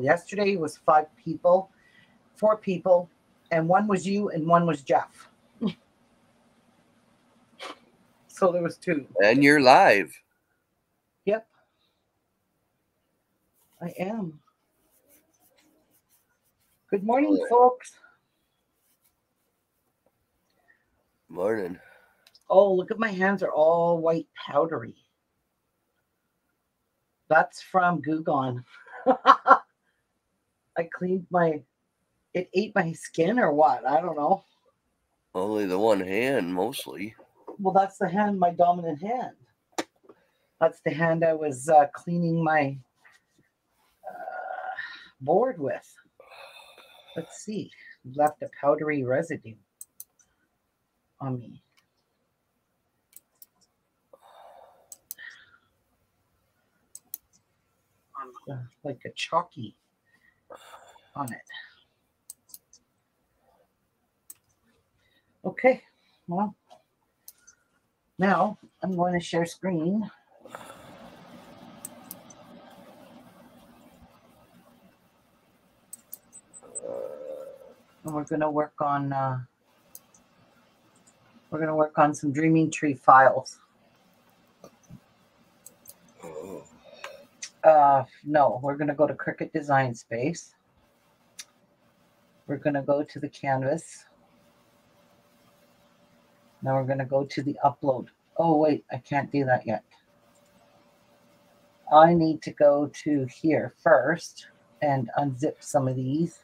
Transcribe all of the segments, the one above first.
Yesterday was 4 people, and one was you and one was Jeff. So there was 2. And you're live. Yep. I am. Good morning, folks. Morning. Oh, look at my hands are all white powdery. That's from GooGone. I cleaned my, it ate my skin or what? I don't know. Only the one hand mostly. Well, that's the hand, my dominant hand. That's the hand I was cleaning my board with. Let's see. Left a powdery residue on me. Like a chalky on it. Okay, well, now I'm going to share screen. And we're going to work on some Dreaming Tree files. No, we're going to go to Cricut Design Space. We're going to go to the canvas. Now we're going to go to the upload. Oh, wait, I can't do that yet. I need to go to here first and unzip some of these.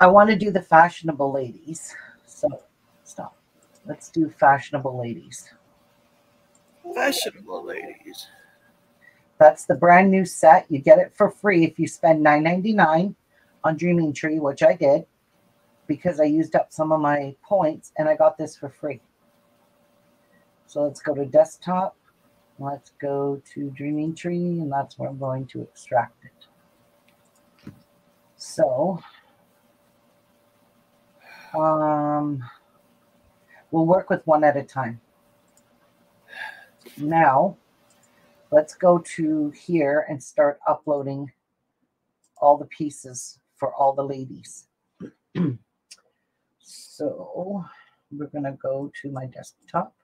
I want to do the Fashionable Ladies. So, stop. Let's do Fashionable Ladies. Fashionable Ladies. That's the brand new set. You get it for free if you spend $9.99 on Dreaming Tree, which I did because I used up some of my points and I got this for free. So let's go to desktop. Let's go to Dreaming Tree, and that's where I'm going to extract it. So... we'll work with one at a time. Now, let's go to here and start uploading all the pieces for all the ladies. So we're going to go to my desktop.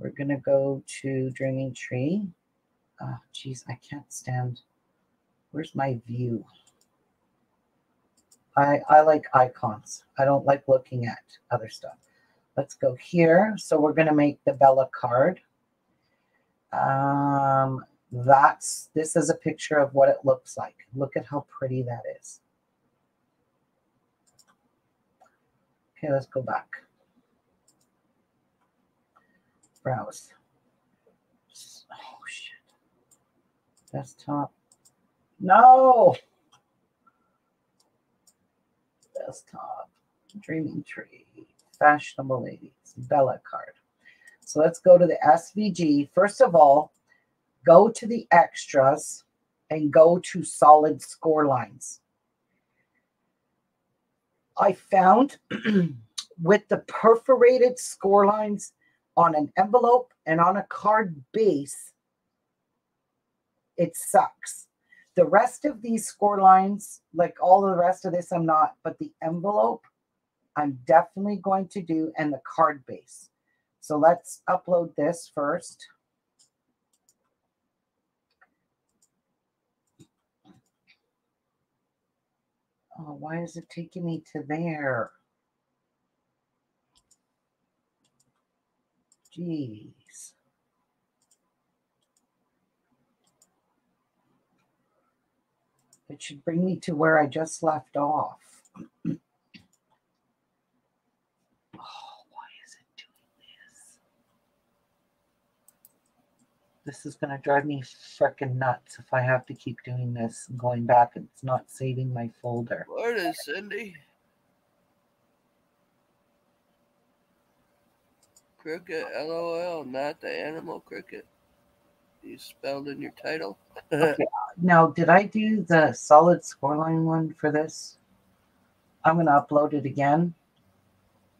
We're going to go to Dreaming Tree. Oh, geez, I can't stand. Where's my view? I like icons. I don't like looking at other stuff. Let's go here. So we're going to make the Bella card. This is a picture of what it looks like. Look at how pretty that is. Okay, let's go back. Browse. Oh, shit. Desktop. No! Desktop, Dreaming Tree, Fashionable Ladies, Bella card. So let's go to the SVG. First of all, go to the extras and go to solid score lines. I found with the perforated score lines on an envelope and on a card base, it sucks. The rest of these score lines, like all the rest of this, I'm not, but the envelope, I'm definitely going to do, and the card base. So let's upload this first. Oh, why is it taking me to there? Jeez. It should bring me to where I just left off. Oh, why is it doing this? This is going to drive me freaking nuts if I have to keep doing this and going back. It's not saving my folder. Morning, Cindy. Cricket, LOL, not the animal cricket. You spelled in your title. Okay. Now, did I do the solid scoreline one for this? I'm going to upload it again.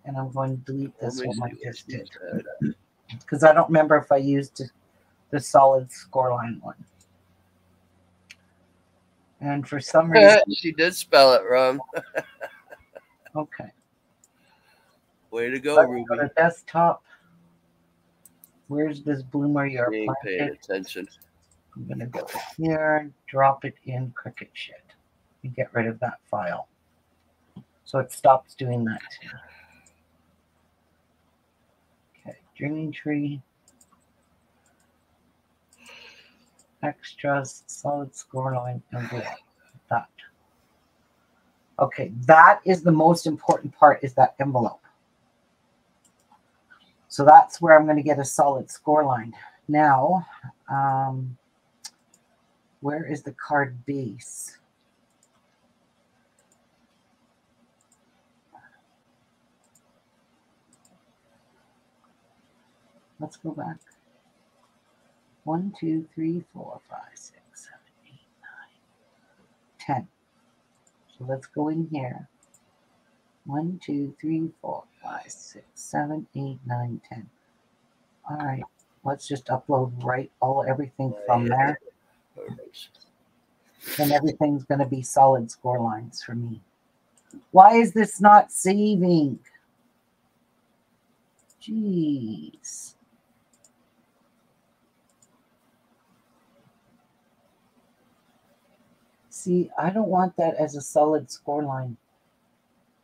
And I'm going to delete this one like this did. Because I don't remember if I used the solid scoreline one. And for some reason... she did spell it wrong. Okay. Way to go, Ruby. Go to desktop. Where's this bloomer you're paying attention? I'm going to go here, drop it in Cricut Shed, and get rid of that file. So it stops doing that. Okay, Dreaming Tree. Extras, solid scoreline, and that. Okay, that is the most important part, is that envelope. So that's where I'm going to get a solid scoreline. Now, where is the card base? Let's go back. 1, 2, 3, 4, 5, 6, 7, 8, 9, 10. So let's go in here. 1, 2, 3, 4, 5, 6, 7, 8, 9, 10. All right. Let's just upload everything from there. And everything's going to be solid score lines for me. Why is this not saving? Jeez. See, I don't want that as a solid score line.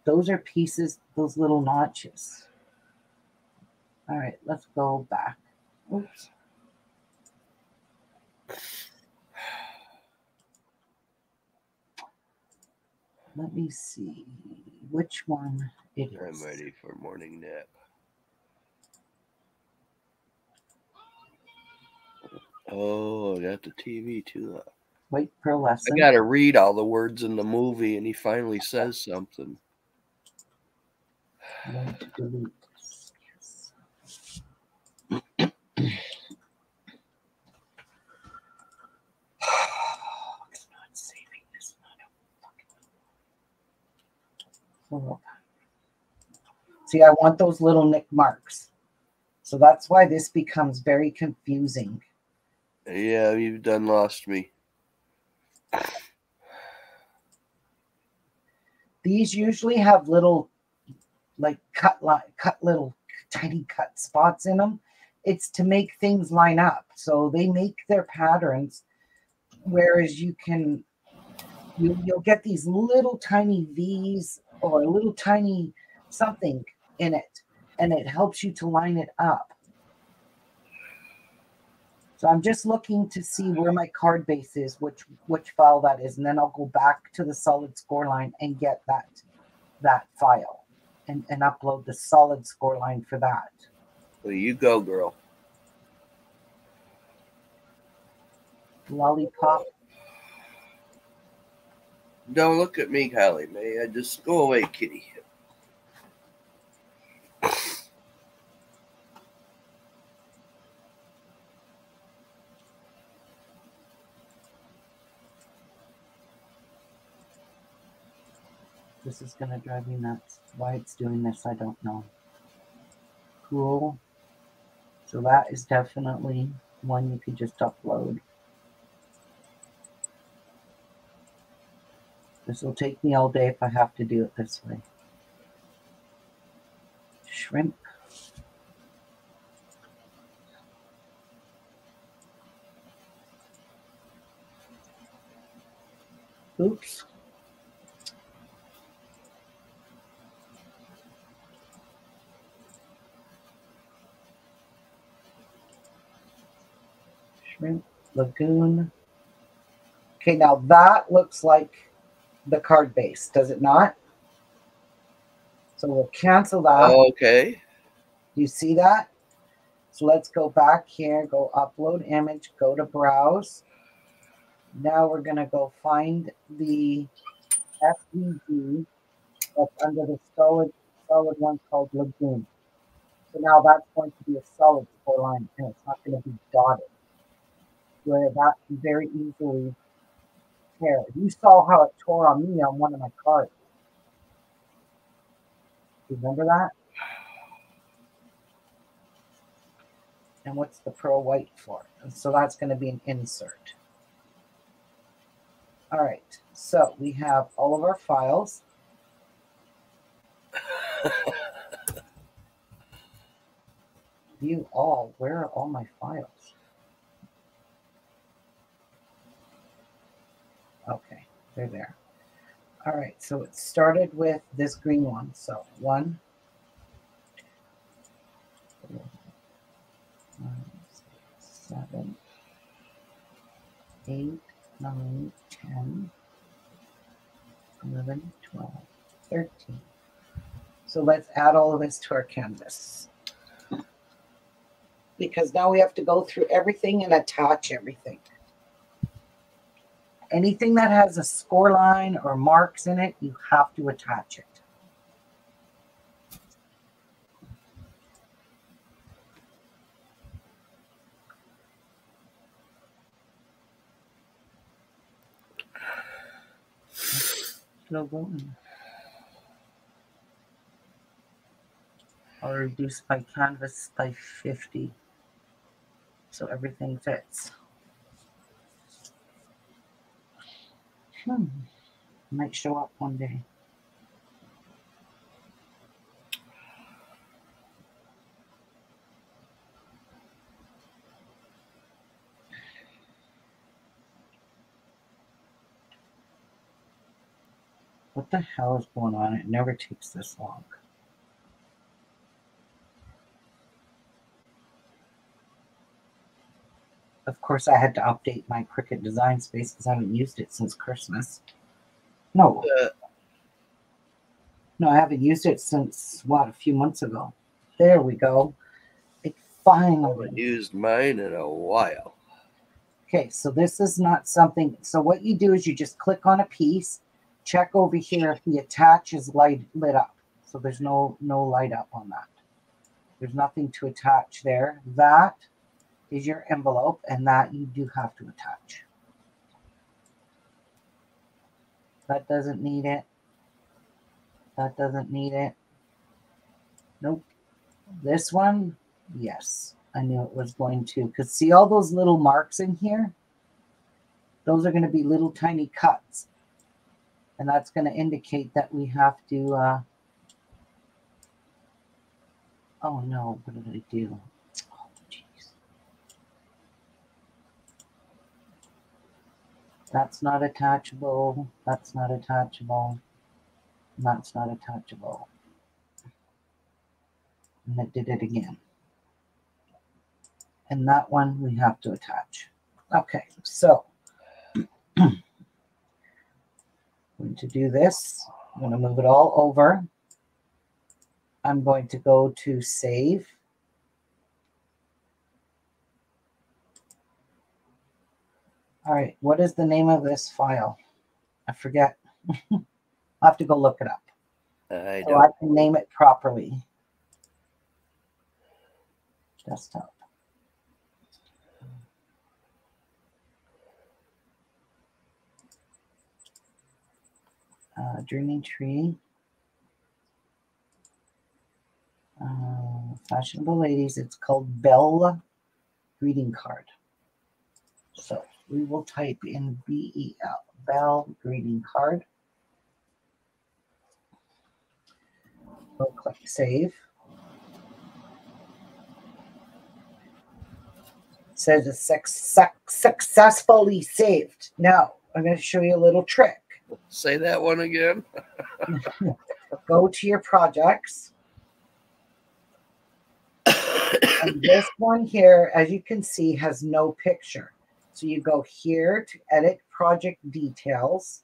Those are pieces, those little notches. All right, let's go back. Oops. Let me see which one it is. I'm ready for morning nap. Oh, I got the TV too. Wait for a lesson. I got to read all the words in the movie, and he finally says something. See, I want those little nick marks. So that's why this becomes very confusing. Yeah, you've done lost me. These usually have little, like, little tiny cut spots in them. It's to make things line up. So they make their patterns, whereas you can, you'll get these little tiny V's or a little tiny something in it, and it helps you to line it up. So I'm just looking to see where my card base is, which file that is, and then I'll go back to the solid score line and get that file and upload the solid score line for that. Well, you go, girl. Lollipop. Don't look at me, Holly, may I just go away, kitty. This is going to drive me nuts. Why it's doing this, I don't know. Cool. So that is definitely one you could just upload. This will take me all day if I have to do it this way. Shrimp. Oops. Shrimp, Lagoon. Okay, now that looks like the card base, does it not? So we'll cancel that. Okay. You see that? So let's go back here, go upload image, go to browse. Now we're going to go find the FEG that's under the solid one called Lagoon. So now that's going to be a solid score line, and it's not going to be dotted. Where that can very easily tear. You saw how it tore on me on one of my cards. Remember that? and what's the pearl white for? And so that's going to be an insert. All right, so we have all of our files. View all. Where are all my files? Okay, they're there. All right, so it started with this green one. So one. Four, 5, 6, 7, 8, 9, 10, 11, 12, 13. So let's add all of this to our canvas, because now we have to go through everything and attach everything. Anything that has a score line or marks in it, you have to attach it. Lagoon. I'll reduce my canvas by 50 so everything fits. Might show up one day. What the hell is going on? It never takes this long. Of course, I had to update my Cricut Design Space because I haven't used it since Christmas. No. No, I haven't used it since, what, a few months ago. There we go. It finally. I haven't used mine in a while. Okay, so this is not something. So what you do is you just click on a piece, check over here if the attach is lit up. So there's no light up on that. There's nothing to attach there. That is your envelope, and that you do have to attach. That doesn't need it. That doesn't need it. Nope. This one, yes. I knew it was going to, because see all those little marks in here? Those are going to be little tiny cuts. And that's going to indicate that we have to, oh no, what did I do? That's not attachable. That's not attachable. That's not attachable. And it did it again. And that one we have to attach. Okay, so I'm going to do this. I'm going to move it all over. I'm going to go to save. All right, what is the name of this file? I forget. I'll have to go look it up. So I can name it properly. Desktop. Dreaming Tree. Fashionable Ladies. It's called Bella Greeting Card. So we will type in BEL, Bell Greeting Card. We'll click save. It says it's successfully saved. Now, I'm going to show you a little trick. Say that one again. Go to your projects. And this one here, as you can see, has no picture. So you go here to edit project details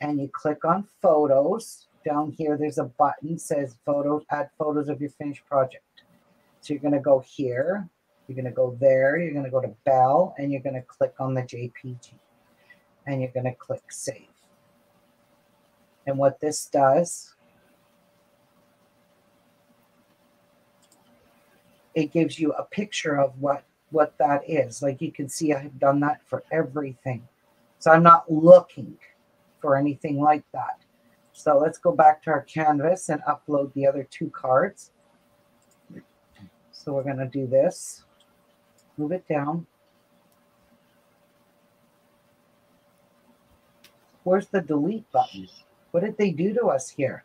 and you click on photos. Down here, there's a button that says photos, add photos of your finished project. So you're going to go here, you're going to go there, you're going to go to Bell, and you're going to click on the JPG and you're going to click save. And what this does, it gives you a picture of what that is. Like you can see, I have done that for everything. So I'm not looking for anything like that. So let's go back to our canvas and upload the other two cards. So we're going to do this. move it down. Where's the delete button? What did they do to us here?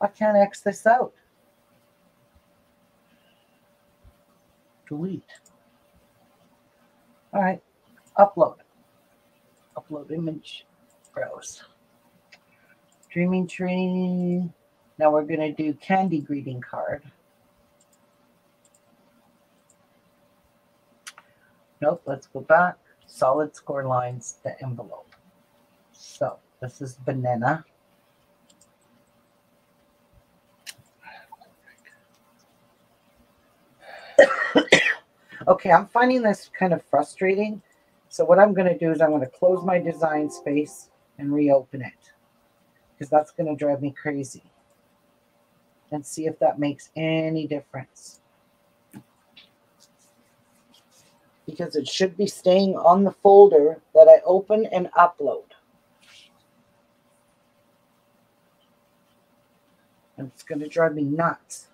I can't X this out. Delete. All right, upload. Upload image, browse. Dreaming Tree. Now we're going to do Candy greeting card. Nope, let's go back. Solid score lines to envelope. So this is banana. Okay, I'm finding this kind of frustrating. So what I'm going to do is I'm going to close my design space and reopen it, because that's going to drive me crazy. And see if that makes any difference. Because it should be staying on the folder that I open and upload. And it's going to drive me nuts.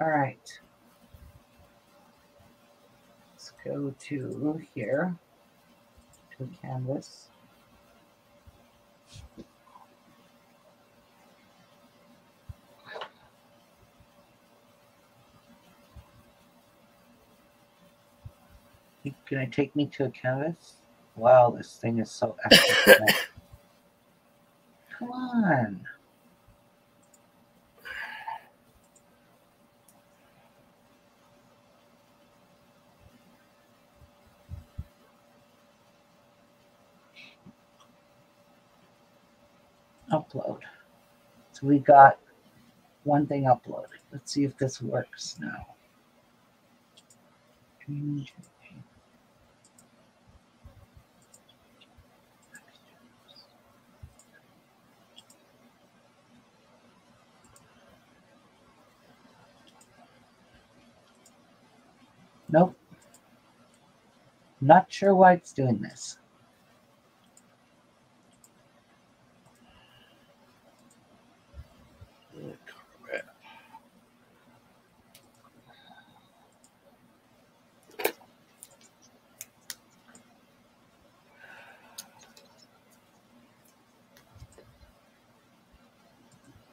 All right, let's go to here, to canvas. Can I take me to a canvas? Wow, this thing is so excellent. Come on. Upload. So we got one thing uploaded. Let's see if this works now. Nope. Not sure why it's doing this.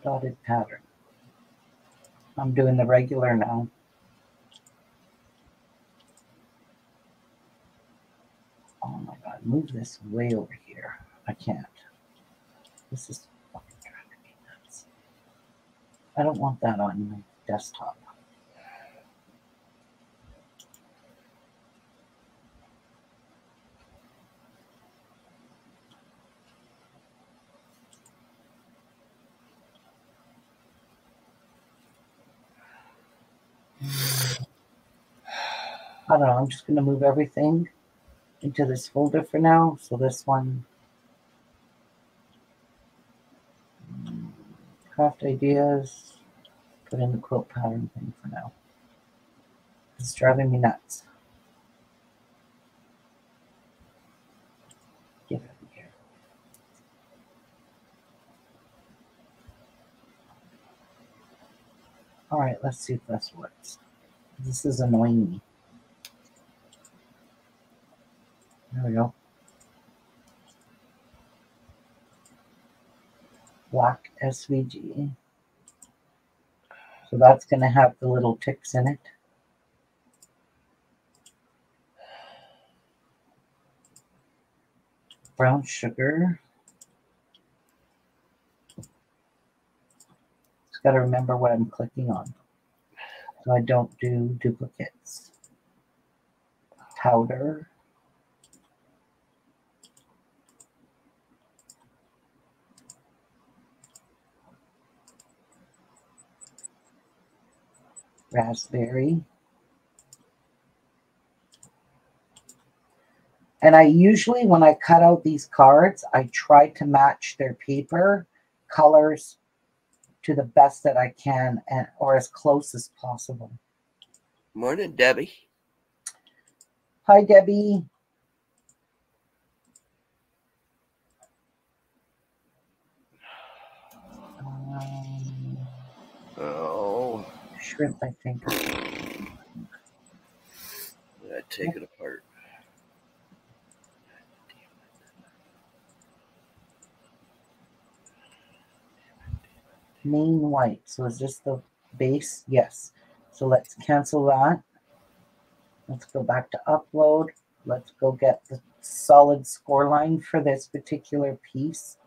Dotted pattern. I'm doing the regular now. Oh my God, move this way over here. I can't. This is fucking driving me nuts. I don't want that on my desktop. I don't know, I'm just going to move everything into this folder for now. So this one, craft ideas, put in the quilt pattern thing for now. It's driving me nuts. Get out of here. All right, let's see if this works. This is annoying me. There we go. Black SVG. So that's going to have the little ticks in it. Brown sugar. Just got to remember what I'm clicking on, so I don't do duplicates. Powder. Raspberry. And I usually, when I cut out these cards, I try to match their paper colors to the best that I can, and or as close as possible. Morning, Debbie. Hi, Debbie. grip, I think. I take it apart. Main white. So is this the base? Yes. So let's cancel that. Let's go back to upload. Let's go get the solid score line for this particular piece.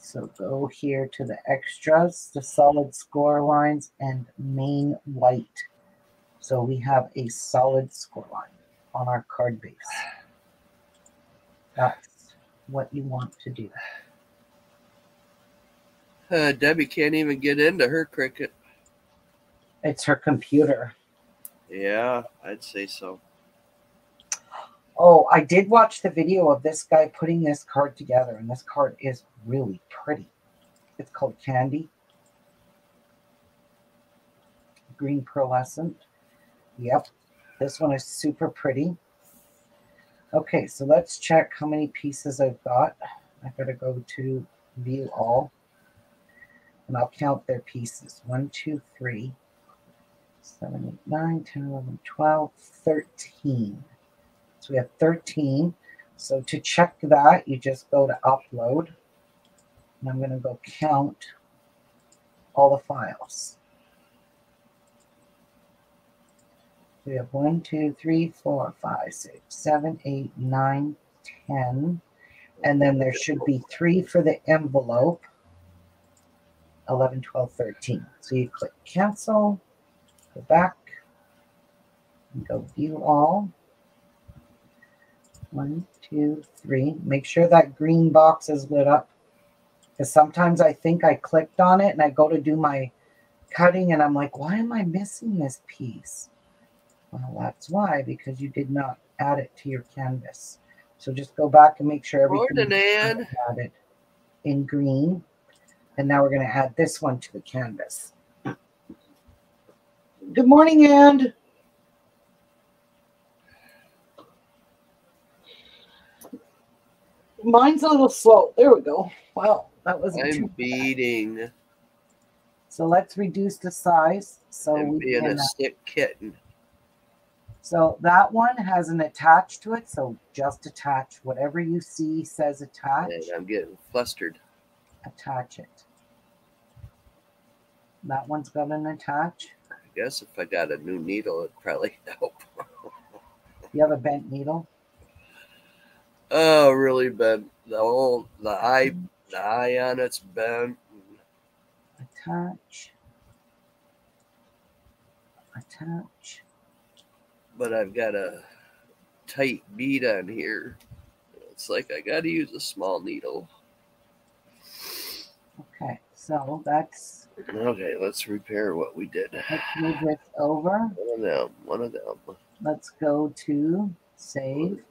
So go here to the extras, the solid score lines, and main white. So we have a solid score line on our card base. That's what you want to do. Debbie can't even get into her Cricut. It's her computer. Yeah, I'd say so. Oh, I did watch the video of this guy putting this card together, and this card is really pretty. It's called Candy. Green pearlescent. Yep, this one is super pretty. Okay, so let's check how many pieces I've got. I've got to go to view all. And I'll count their pieces. 1, 2, 3, 7, 8, 9, 10, 11, 12, 13. So we have 13. So to check that, you just go to upload. And I'm going to go count all the files. We have 1, 2, 3, 4, 5, 6, 7, 8, 9, 10. And then there should be 3 for the envelope. 11, 12, 13. So you click cancel, go back, and go view all. 1, 2, 3. Make sure that green box is lit up, because sometimes I think I clicked on it and I go to do my cutting and I'm like, why am I missing this piece? Well, that's why, because you did not add it to your canvas. So just go back and make sure everything is added in green. And now we're going to add this one to the canvas. Good morning, Ann. Mine's a little slow. There we go. Wow, that wasn't too bad. I'm beating. So let's reduce the size. So I'm being a sick kitten. So that one has an attach to it. So just attach. Whatever you see says attach. And I'm getting flustered. Attach it. That one's got an attach. I guess if I got a new needle, it'd probably help. You have a bent needle? Oh, really bent. The eye on it's bent. Attach. Attach. But I've got a tight bead on here. It's like I got to use a small needle. Okay, so that's... Okay, let's repair what we did. Let's move this over. One of them. Let's go to save.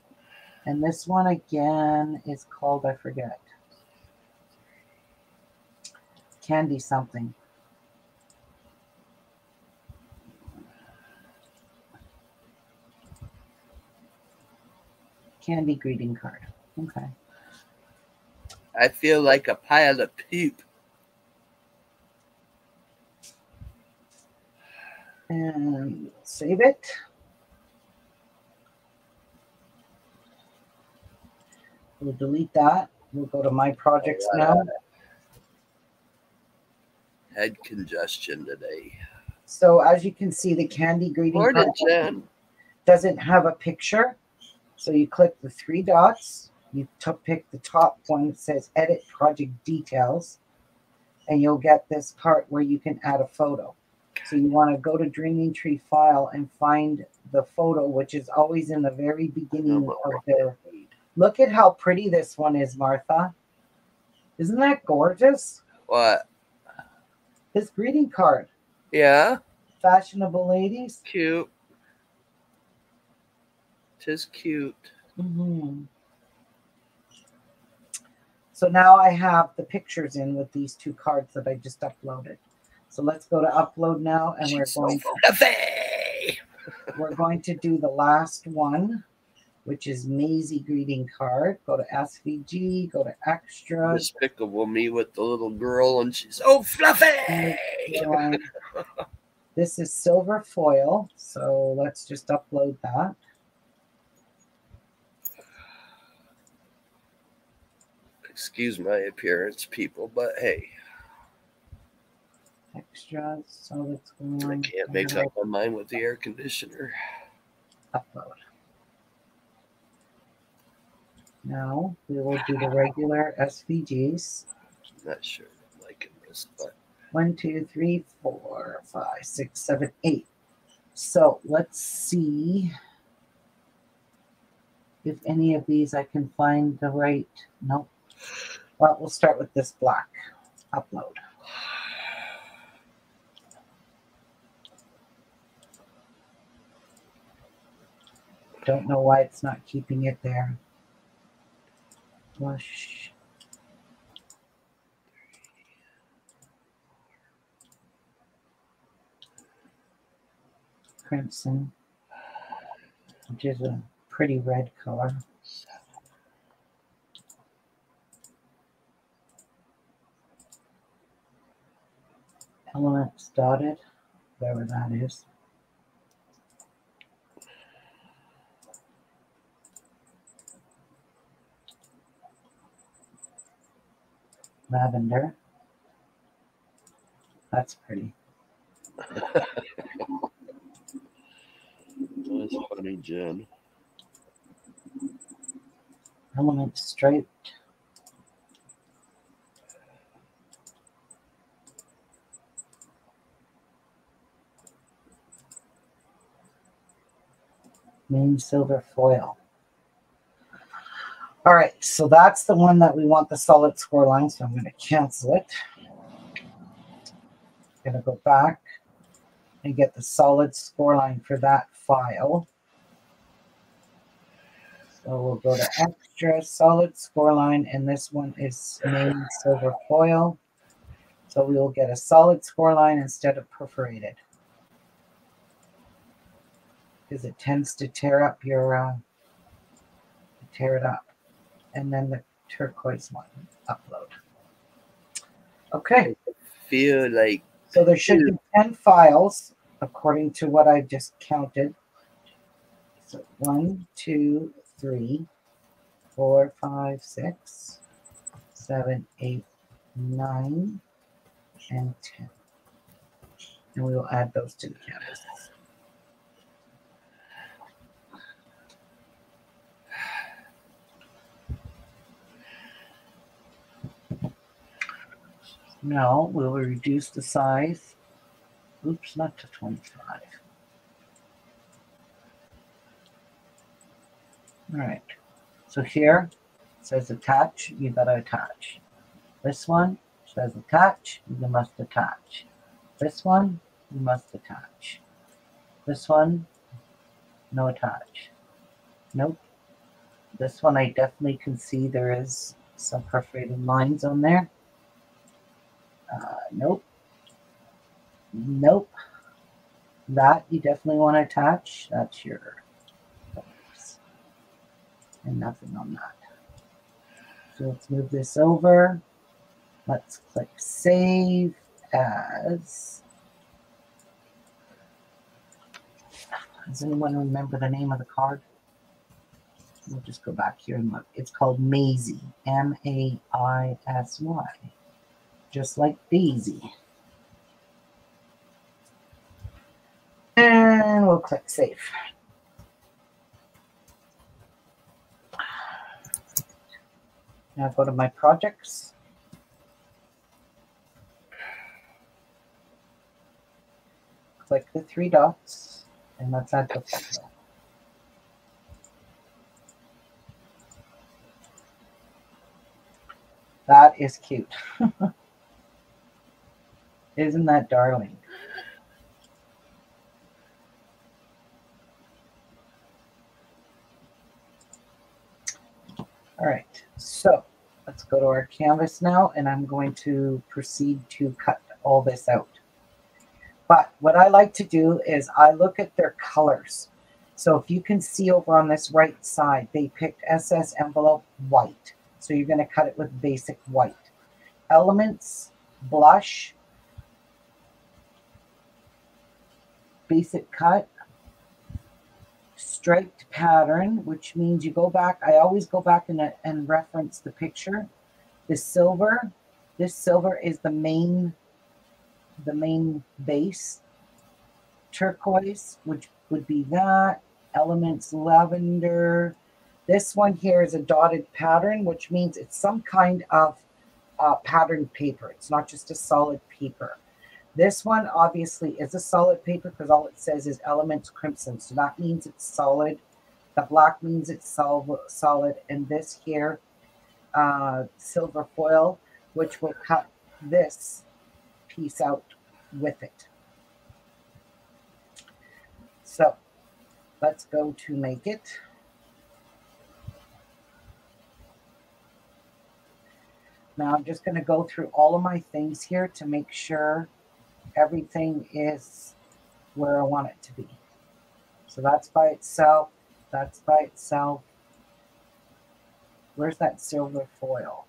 And this one, again, is called, I forget. Candy something. Candy greeting card. Okay. I feel like a pile of poop. And save it. We'll delete that. We'll go to my projects now. Head congestion today. So as you can see, the Candy greeting card doesn't have a picture. So you click the 3 dots. You pick the top one that says edit project details, and you'll get this part where you can add a photo. So you want to go to Dreaming Tree file and find the photo, which is always in the very beginning of their feed. Look at how pretty this one is, Martha. Isn't that gorgeous? What? This greeting card. Yeah. Fashionable ladies. Cute. Just cute. Mm-hmm. So now I have the pictures in with these 2 cards that I just uploaded. So let's go to upload now, and we're going to do the last one, which is Maisie greeting card. Go to SVG, go to extra. Despicable me with the little girl, and she's so fluffy. This is silver foil, so let's just upload that. Excuse my appearance, people, but hey. Extras, so let's go. I can't make up my mind with the air conditioner. Upload. Now we will do the regular SVGs. I'm not sure I'm liking this, but 1, 2, 3, 4, 5, 6, 7, 8. So let's see if any of these I can find the right. Nope. Well, we'll start with this block. Upload. Don't know why it's not keeping it there. Flush. Crimson, which is a pretty red color. Elements dotted, whatever that is. Lavender. That's pretty. That's funny, Jen. Element striped. Main silver foil. All right, so that's the one that we want the solid score line, so I'm going to cancel it. I'm going to go back and get the solid score line for that file. So we'll go to extra, solid score line, and this one is main silver foil. So we will get a solid score line instead of perforated, because it tends to tear up your, tear it up. And then the turquoise one, upload. Okay. I feel like so there should be 10 files according to what I just counted. So 1, 2, 3, 4, 5, 6, 7, 8, 9, and 10. And we will add those to the canvas. Now we'll reduce the size. Oops, not to 25. All right. So here it says attach. You gotta attach. This one says attach. You must attach. This one you must attach. This one, no attach. Nope. This one I definitely can see there is some perforated lines on there. Nope. Nope. That you definitely want to attach. That's your focus. And nothing on that. So let's move this over. Let's click Save As. Does anyone remember the name of the card? We'll just go back here and look. It's called Maisie. M-A-I-S-Y. Just like Daisy. And we'll click Save. Now go to my projects. Click the three dots and let's add the photo. That is cute. Isn't that darling? All right, so let's go to our canvas now, and I'm going to proceed to cut all this out. But what I like to do is I look at their colors. So if you can see over on this right side, they picked SS envelope white. So you're going to cut it with basic white. Elements, blush, basic cut, striped pattern, which means you go back. I always go back and reference the picture. This silver is the main base. Turquoise, which would be that. Elements lavender. This one here is a dotted pattern, which means it's some kind of patterned paper. It's not just a solid paper. This one obviously is a solid paper because all it says is Elements Crimson. So that means it's solid. The black means it's solid. And this here, silver foil, which will cut this piece out with it. So let's go to make it. Now I'm just going to go through all of my things here to make sure everything is where I want it to be. So that's by itself. That's by itself. Where's that silver foil?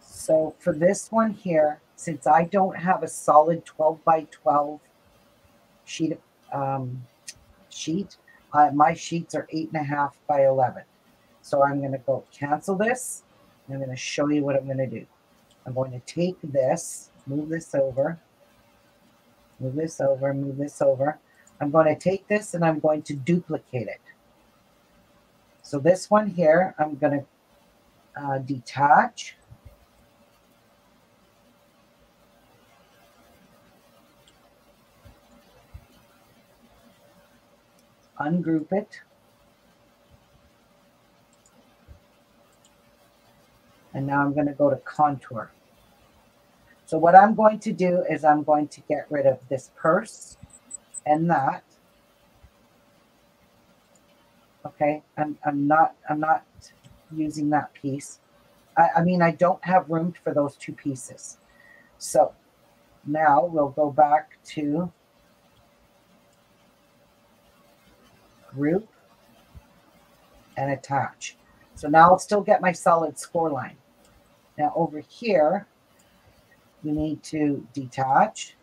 So for this one here, since I don't have a solid 12 by 12 sheet, my sheets are 8.5 by 11. So I'm going to go cancel this. I'm going to show you what I'm going to do. I'm going to take this, move this over, move this over, move this over. I'm going to take this and I'm going to duplicate it. So this one here, I'm going to detach. Ungroup it. And now I'm going to go to contour. So what I'm going to do is I'm going to get rid of this purse and that. Okay, I'm not using that piece. I mean, I don't have room for those two pieces. So now we'll go back to group and attach. So now I'll still get my solid score line. Now over here, we need to detach.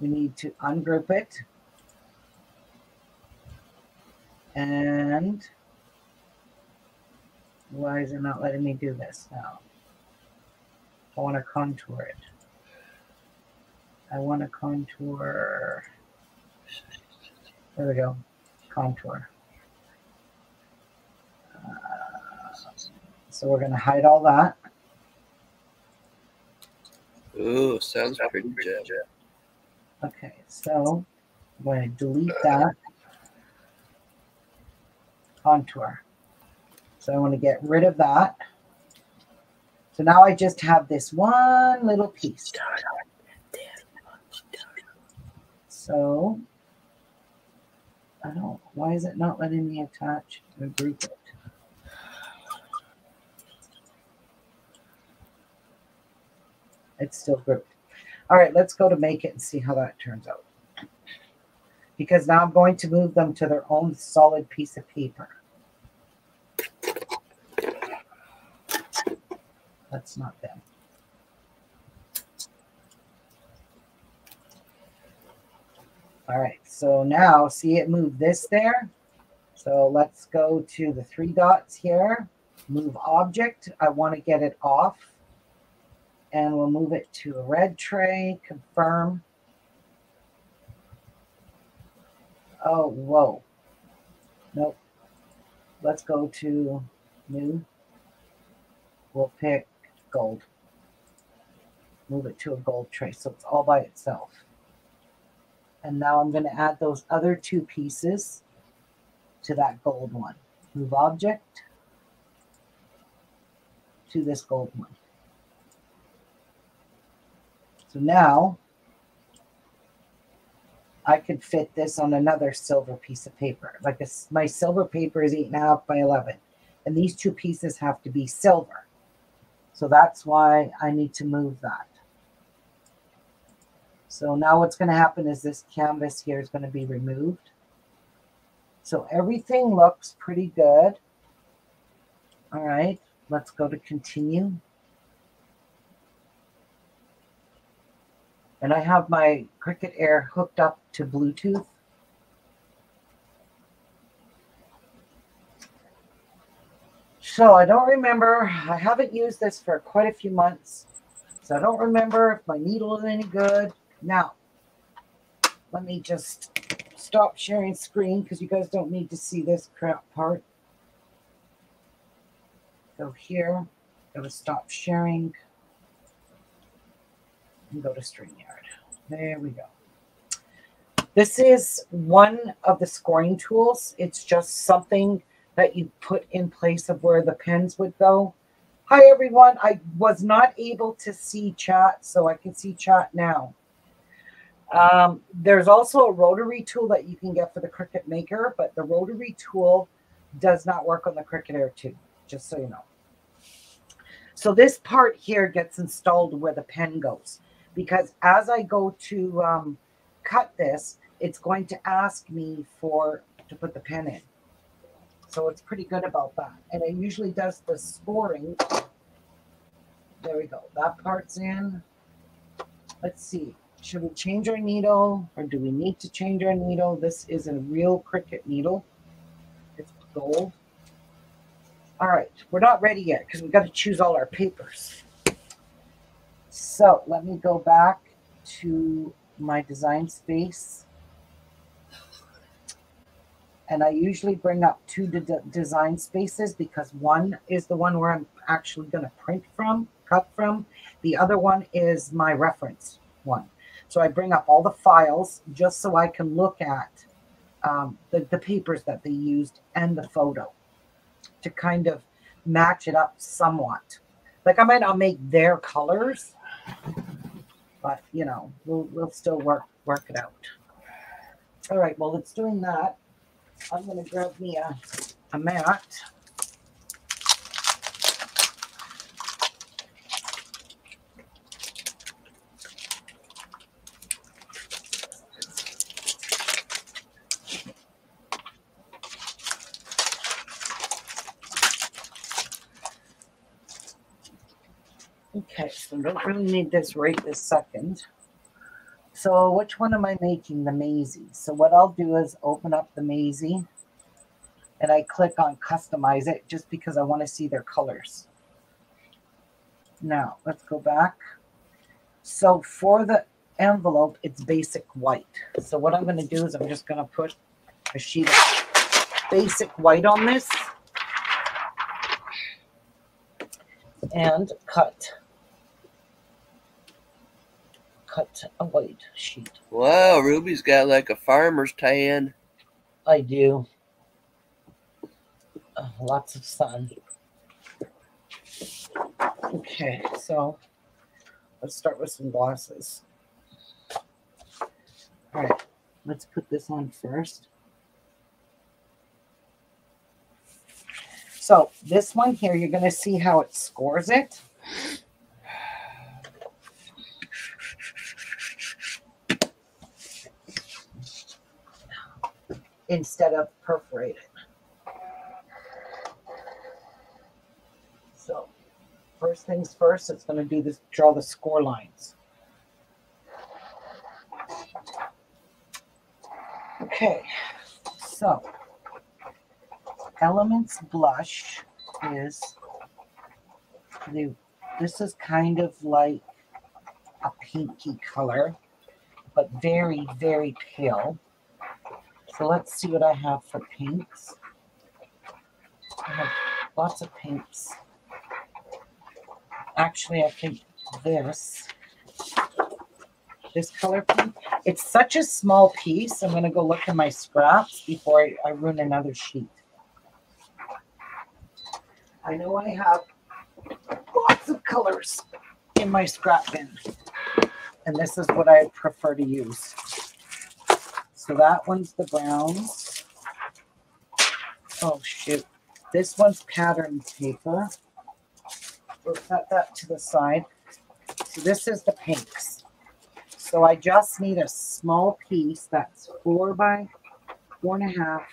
We need to ungroup it and why is it not letting me do this now? I want to contour it. I want to contour. There we go. Contour. So we're going to hide all that. Ooh, sounds pretty good. Okay, so I'm going to delete that. Contour. So I want to get rid of that. So now I just have this one little piece. So I don't. Why is it not letting me attach or group it? It's still grouped. All right, let's go to make it and see how that turns out. Because now I'm going to move them to their own solid piece of paper. That's not them. All right, so now, see it moved this there. So let's go to the three dots here. Move object. I want to get it off. And we'll move it to a red tray. Confirm. Oh, whoa. Nope. Let's go to new. We'll pick gold. Move it to a gold tray. So it's all by itself. And now I'm going to add those other two pieces to that gold one. Move object to this gold one. So now I could fit this on another silver piece of paper. Like my silver paper is 8.5 by 11. And these two pieces have to be silver. So that's why I need to move that. So now what's going to happen is this canvas here is going to be removed. So everything looks pretty good. All right, let's go to continue. And I have my Cricut Air hooked up to Bluetooth. So I don't remember. I haven't used this for quite a few months. So I don't remember if my needle is any good. Now, let me just stop sharing screen because you guys don't need to see this crap part. Go here. Go to stop sharing. And go to StreamYard. There we go. This is one of the scoring tools. It's just something that you put in place of where the pens would go. Hi, everyone. I was not able to see chat, so I can see chat now. There's also a rotary tool that you can get for the Cricut Maker, but the rotary tool does not work on the Cricut Air 2, just so you know. So this part here gets installed where the pen goes, because as I go to cut this, it's going to ask me to put the pen in. So it's pretty good about that. And it usually does the scoring. There we go. That part's in. Let's see. Should we change our needle, or do we need to change our needle? This is a real Cricut needle. It's gold. All right. We're not ready yet because we've got to choose all our papers. So let me go back to my design space. And I usually bring up two design spaces because one is the one where I'm actually going to print from, cut from. The other one is my reference one. So I bring up all the files just so I can look at the papers that they used and the photo to kind of match it up somewhat. Like I might not make their colors, but, you know, we'll still work it out. All right, well, it's doing that. I'm going to grab me a mat. Okay, so I don't really need this right this second. So which one am I making? The Maisie. So what I'll do is open up the Maisie and I click on customize it just because I want to see their colors. Now let's go back. So for the envelope, it's basic white. So what I'm going to do is I'm just going to put a sheet of basic white on this and cut. Cut a white sheet. Wow, Ruby's got like a farmer's tan. I do. Lots of sun. Okay, so let's start with some glasses. All right, let's put this on first. So this one here, you're going to see how it scores it. Instead of perforated. So first things first, it's going to do this, draw the score lines. Okay, so Elements Blush is this is kind of like a pinky color, but very, very pale. So let's see what I have for pinks. I have lots of pinks. Actually, I think this color pink. It's such a small piece. I'm going to go look in my scraps before I ruin another sheet. I know I have lots of colors in my scrap bin, and this is what I prefer to use. So that one's the browns. Oh, shoot. This one's pattern paper. We'll set that to the side. So this is the pinks. So I just need a small piece that's 4 by 4.5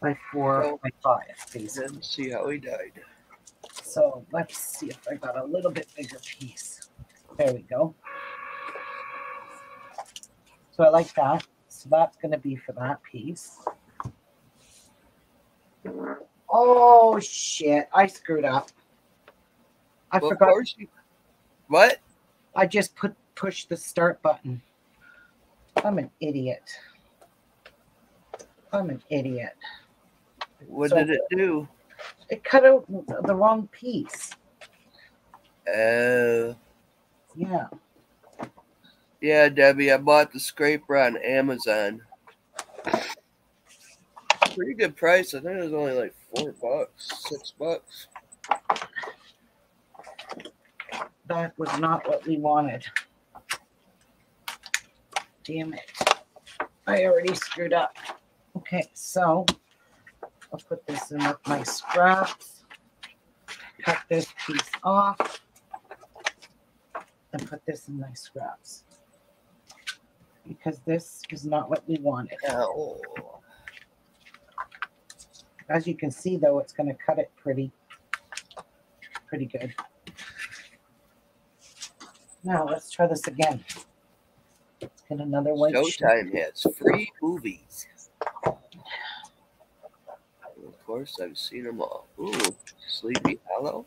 by 4 by 5. Basically. Let's see how he died. So let's see if I got a little bit bigger piece. There we go. So I like that. So that's going to be for that piece. Oh, shit. I screwed up. I forgot. What? I just pushed the start button. I'm an idiot. I'm an idiot. What did it do? It cut out the wrong piece. Oh. Yeah. Yeah, Debbie, I bought the scraper on Amazon. Pretty good price. I think it was only like $4, $6. That was not what we wanted. Damn it. I already screwed up. Okay, so I'll put this in with my scraps. Cut this piece off. And put this in my scraps. Because this is not what we wanted. Oh. As you can see, though, it's going to cut it pretty good. Now, let's try this again. Let's get another white sheet. Showtime has free movies. And of course, I've seen them all. Ooh, Sleepy Hollow.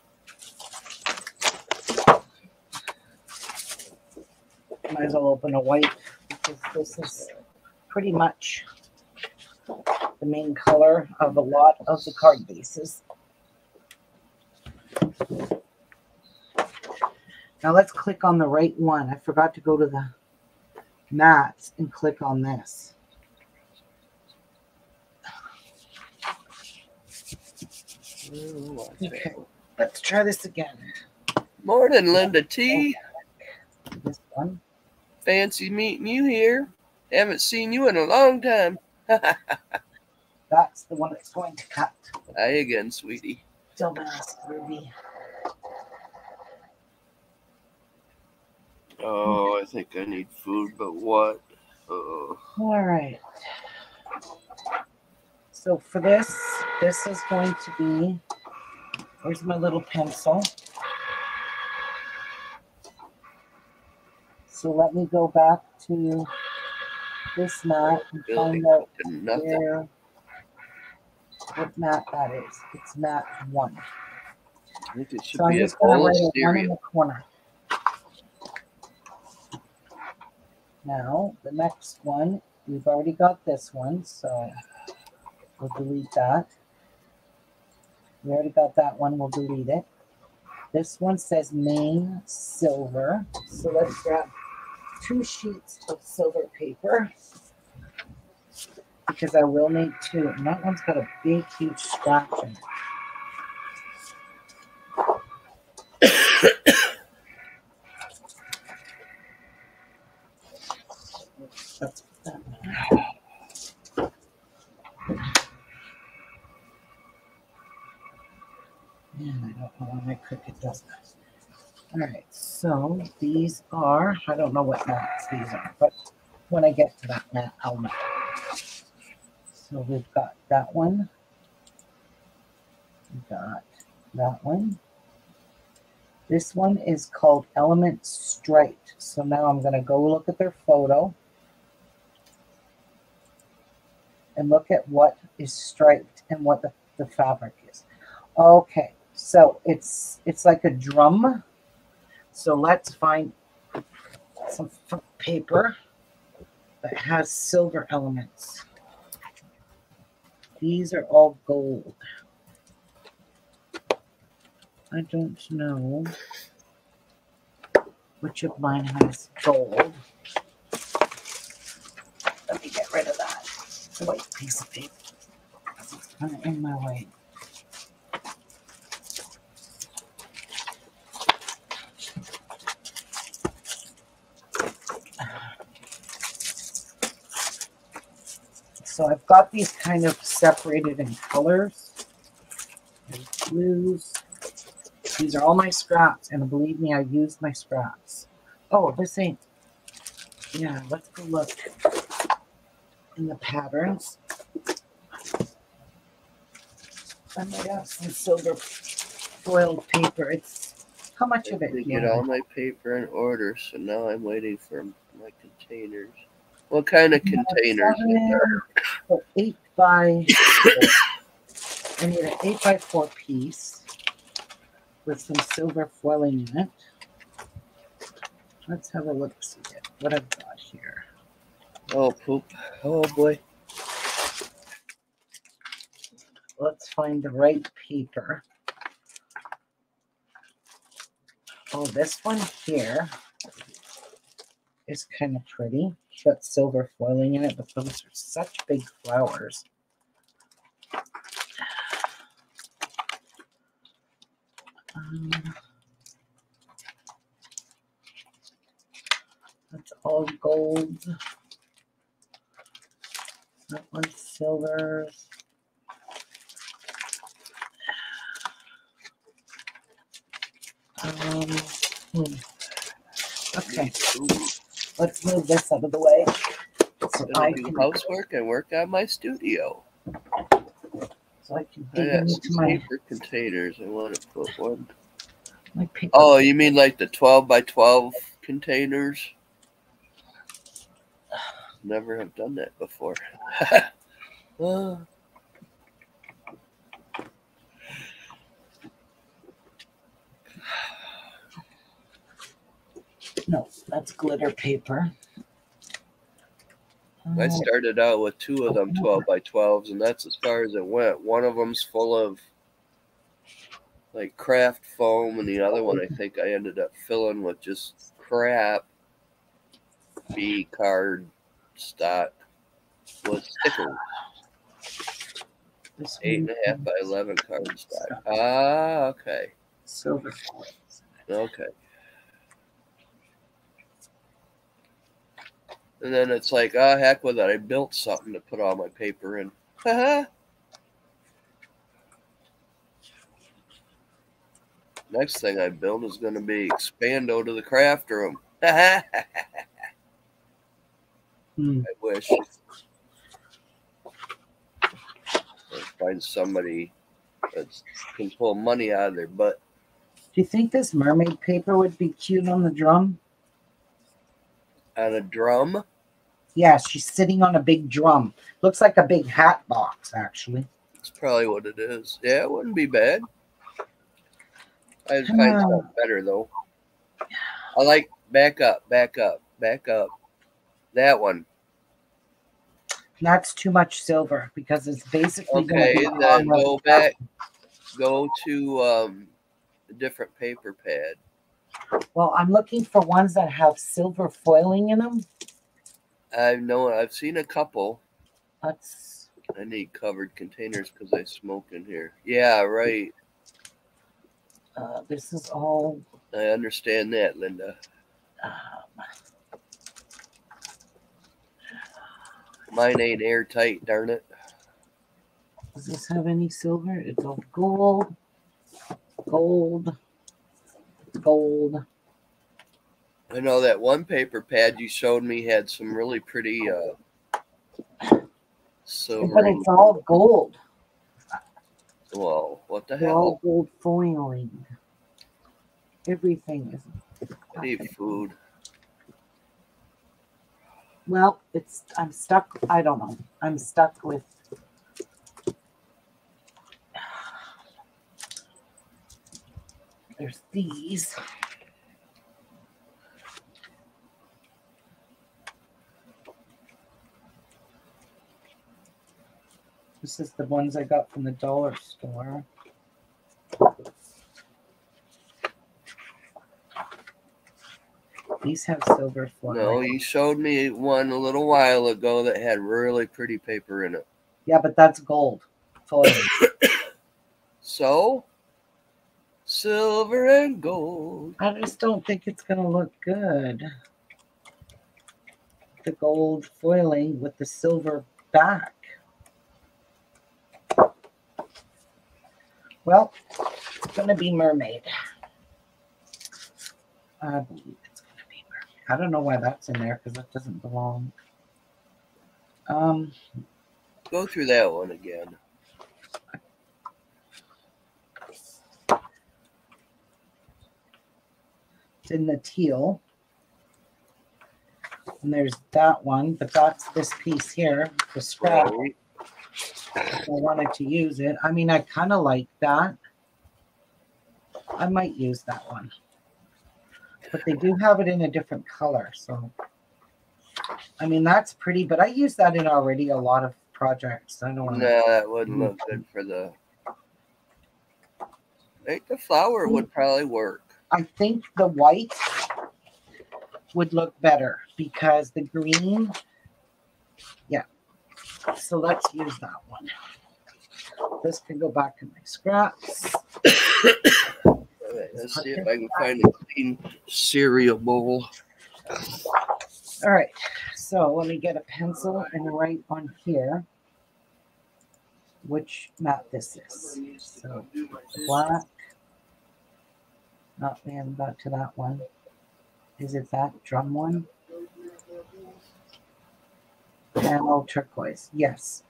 Might as well open a white because this is pretty much the main color of a lot of the card bases. Now let's click on the right one. I forgot to go to the mats and click on this. Okay, let's try this again. Morning, Linda T. This one. Fancy meeting you here. Haven't seen you in a long time. That's the one that's going to cut. Hi again, sweetie. Dumbass, Ruby. Oh, I think I need food, but what? Oh. All right. So for this, this is going to be, where's my little pencil? So let me go back to this mat and find out where, what mat that is. It's mat 1. I think it should be a whole one in the corner. Now, the next one, we've already got this one, so we'll delete that. We already got that one, we'll delete it. This one says main silver, so let's grab 2 sheets of silver paper because I will need 2. And that one's got a big, huge scratch in it. That's that one. Man, I don't know why my Cricut does that. All right, so these are, I don't know what mats these are, but when I get to that mat, I'll know. So we've got that one. We've got that one. This one is called Element Striped. So now I'm going to go look at their photo and look at what is striped and what the fabric is. Okay, so it's like a drum. So let's find some paper that has silver elements. These are all gold. I don't know which of mine has gold. Let me get rid of that white piece of paper. It's kind of in my way. So I've got these kind of separated in colors. There's blues. These are all my scraps, and believe me, I used my scraps. Oh, this ain't. Yeah, let's go look in the patterns. I might have some silver foiled paper. It's how much of it? I get all my paper in order, so now I'm waiting for my containers. What kind of containers? 8 by 4. I need an 8 by 4 piece with some silver foiling in it. Let's have a look and see what I've got here. Oh, poop. Oh, boy. Let's find the right paper. Oh, this one here is kind of pretty. It's got silver foiling in it, but those are such big flowers. That's all gold. That one's silver. Okay, let's move this out of the way. So I do housework and work on my studio. So I can dig into my paper containers. I want to put one. Oh, you mean like the 12 by 12 containers? Never have done that before. No, that's glitter paper. I started out with 2 of them 12 by 12s, and that's as far as it went. One of them's full of like craft foam, and the other one I think I ended up filling with just crap B card stock with stickers. 8.5 by 11 card stock. Ah, okay. Silver. Okay. And then it's like, ah, oh, heck with it. I built something to put all my paper in. Next thing I build is going to be Expando to the craft room. I wish. I'll find somebody that can pull money out of their butt. Do you think this mermaid paper would be cute on the drum? On a drum? Yeah, she's sitting on a big drum. Looks like a big hat box, actually. That's probably what it is. Yeah, it wouldn't be bad. I'd find something better, though. I like back up, back up, back up. That one. That's too much silver because it's basically going then go back. Go to a different paper pad. Well, I'm looking for ones that have silver foiling in them. I know. I've seen a couple. That's... I need covered containers because I smoke in here. Yeah, right. This is all... I understand that, Linda. Mine ain't airtight, darn it. Does this have any silver? It's all gold. Gold. Gold. I know that one paper pad you showed me had some really pretty silver. But it's all gold. Whoa, what the hell? All gold foiling. Everything is. I need food. Well, it's. I'm stuck. I don't know. I'm stuck with. There's these. This is the ones I got from the dollar store. These have silver foil. No, you showed me one a little while ago that had really pretty paper in it. Yeah, but that's gold foil. So? Silver and gold. I just don't think it's going to look good. The gold foiling with the silver back. Well, it's going to be mermaid. I believe it's going to be mermaid. I don't know why that's in there because that doesn't belong. Go through that one again. In the teal. and there's that one, but that's this piece here, the scrap. Right. I wanted to use it. I mean, I kind of like that. I might use that one. But they do have it in a different color. So, I mean, that's pretty, but I use that in already a lot of projects. I don't want to. Nah, that wouldn't look good for the. The flower would probably work. I think the white would look better because the green. Yeah. So let's use that one. This can go back in my scraps. All right, let's see if I can find a clean cereal bowl. All right. So let me get a pencil and write on here which map this is. So black. Not man back to that one. Is it that drum one? Panel turquoise. Yes.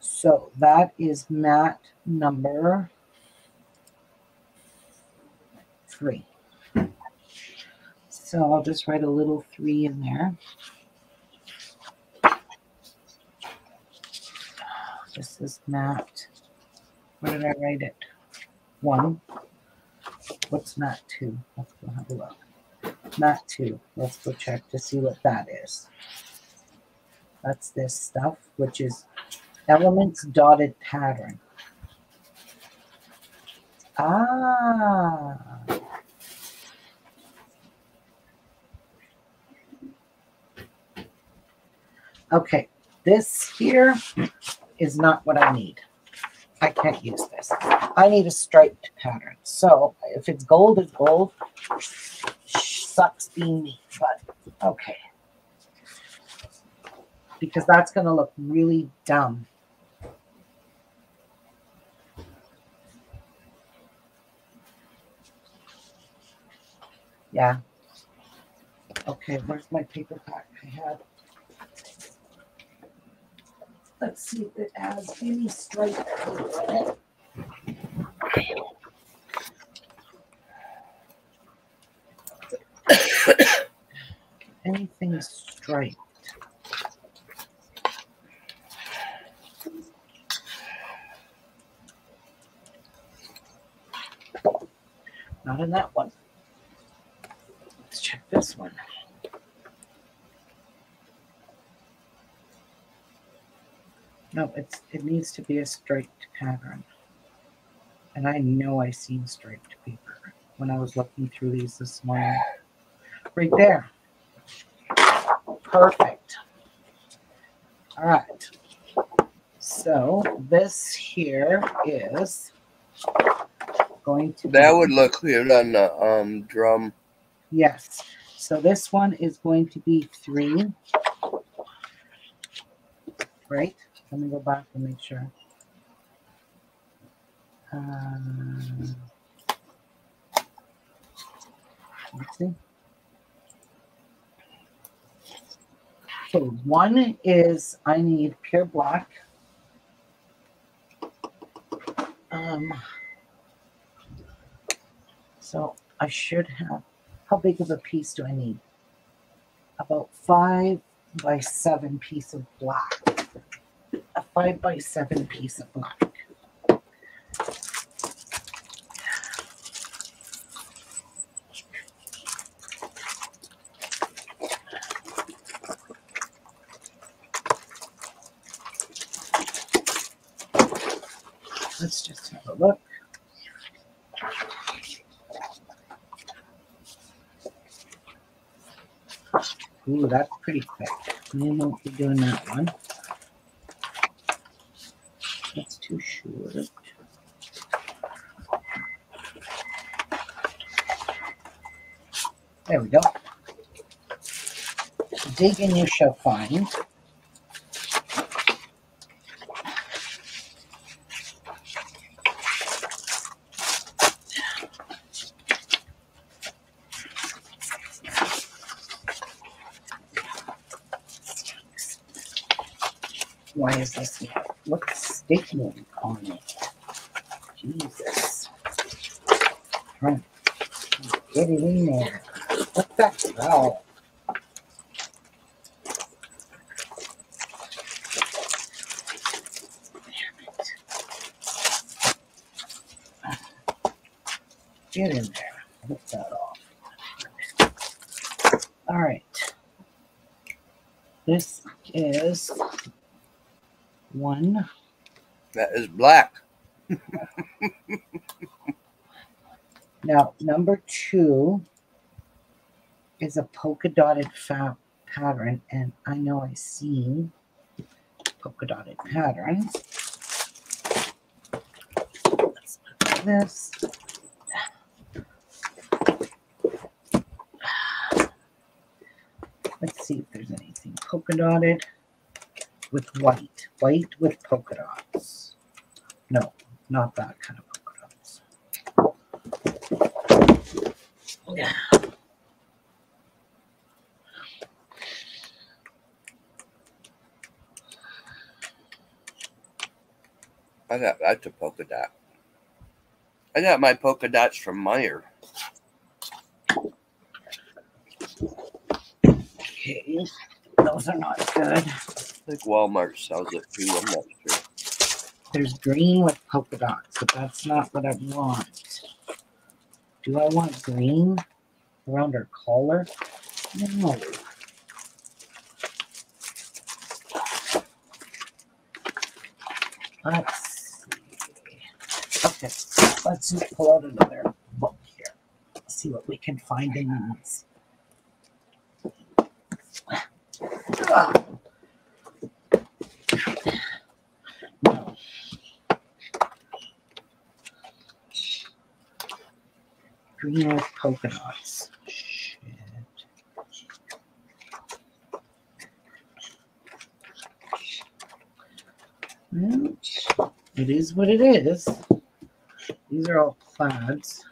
So that is mat number 3. So I'll just write a little 3 in there. This is mat. Where did I write it? 1. What's mat 2? Let's go have a look. Mat 2. Let's go check to see what that is. That's this stuff, which is elements dotted pattern. Ah. Okay, this here is not what I need. I can't use this. I need a striped pattern. So if it's gold, it's gold. Sucks being me, but okay. Because that's going to look really dumb. Yeah. Okay, where's my paper pack I had? Let's see if it has any stripe on it. Anything striped. Not in that one. Let's check this one. No, it needs to be a striped pattern. And I know I seen striped paper when I was looking through these this morning. Right there. Perfect. All right. So this here is going to that would look weird on the drum. Yes. So this one is going to be 3. Right? Let me go back and make sure. Let's see. Okay, 1 is I need pure black. So I should have, how big of a piece do I need? About 5 by 7 piece of black. A 5 by 7 piece of black. Let's just have a look. Ooh, that's pretty quick. We won't be doing that one. That's too short. There we go. Dig and you shall find. Why is this here? What's sticking on it? Jesus. Right. Get it in there. What's that? Wow. Get in there. Lift that off. All right. This is one. That is black. Now, number two is a polka dotted pattern, and I know I've seen polka dotted pattern. Let's look at this. Let's see if there's anything polka dotted with white. White with polka dots. No, not that kind of polka dots. Yeah. I got lots of polka dot. I got my polka dots from Meijer. Okay, those are not good. I think Walmart sells it too. I'm not sure. There's green with polka dots, but that's not what I want. Do I want green around her collar? No. Let's okay, let's just pull out another book here. Let's see what we can find in these. No. Green with polka dots. Shit. Well, it is what it is. These are all plaids.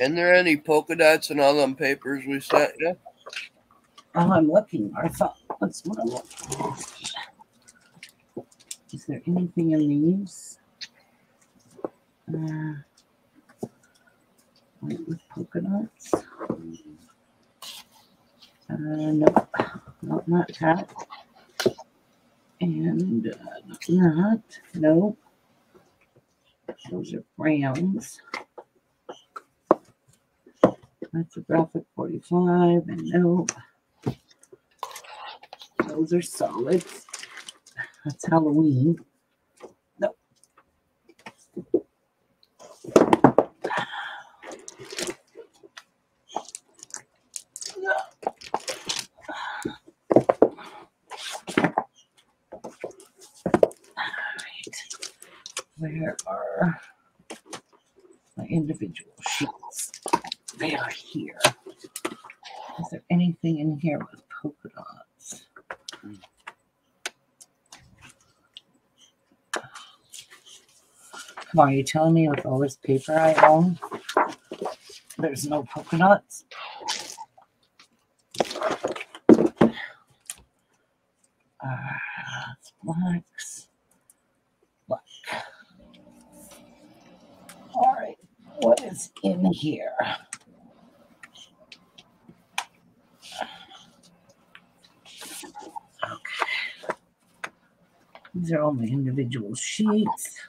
Isn't there any polka dots in all them papers we sent you? Oh, I'm looking, Martha. That's what I'm looking for. Is there anything in these? White with polka dots. Nope, not that hat. And not that. Nope. Those are browns. That's a Graphic 45. And nope. Those are solids. That's Halloween. Nope. Where are my individual sheets? They are here. Is there anything in here with polka dots? Come on, are you telling me with all this paper I own, there's no polka dots? It's black. What is in here? Okay. These are all my individual sheets.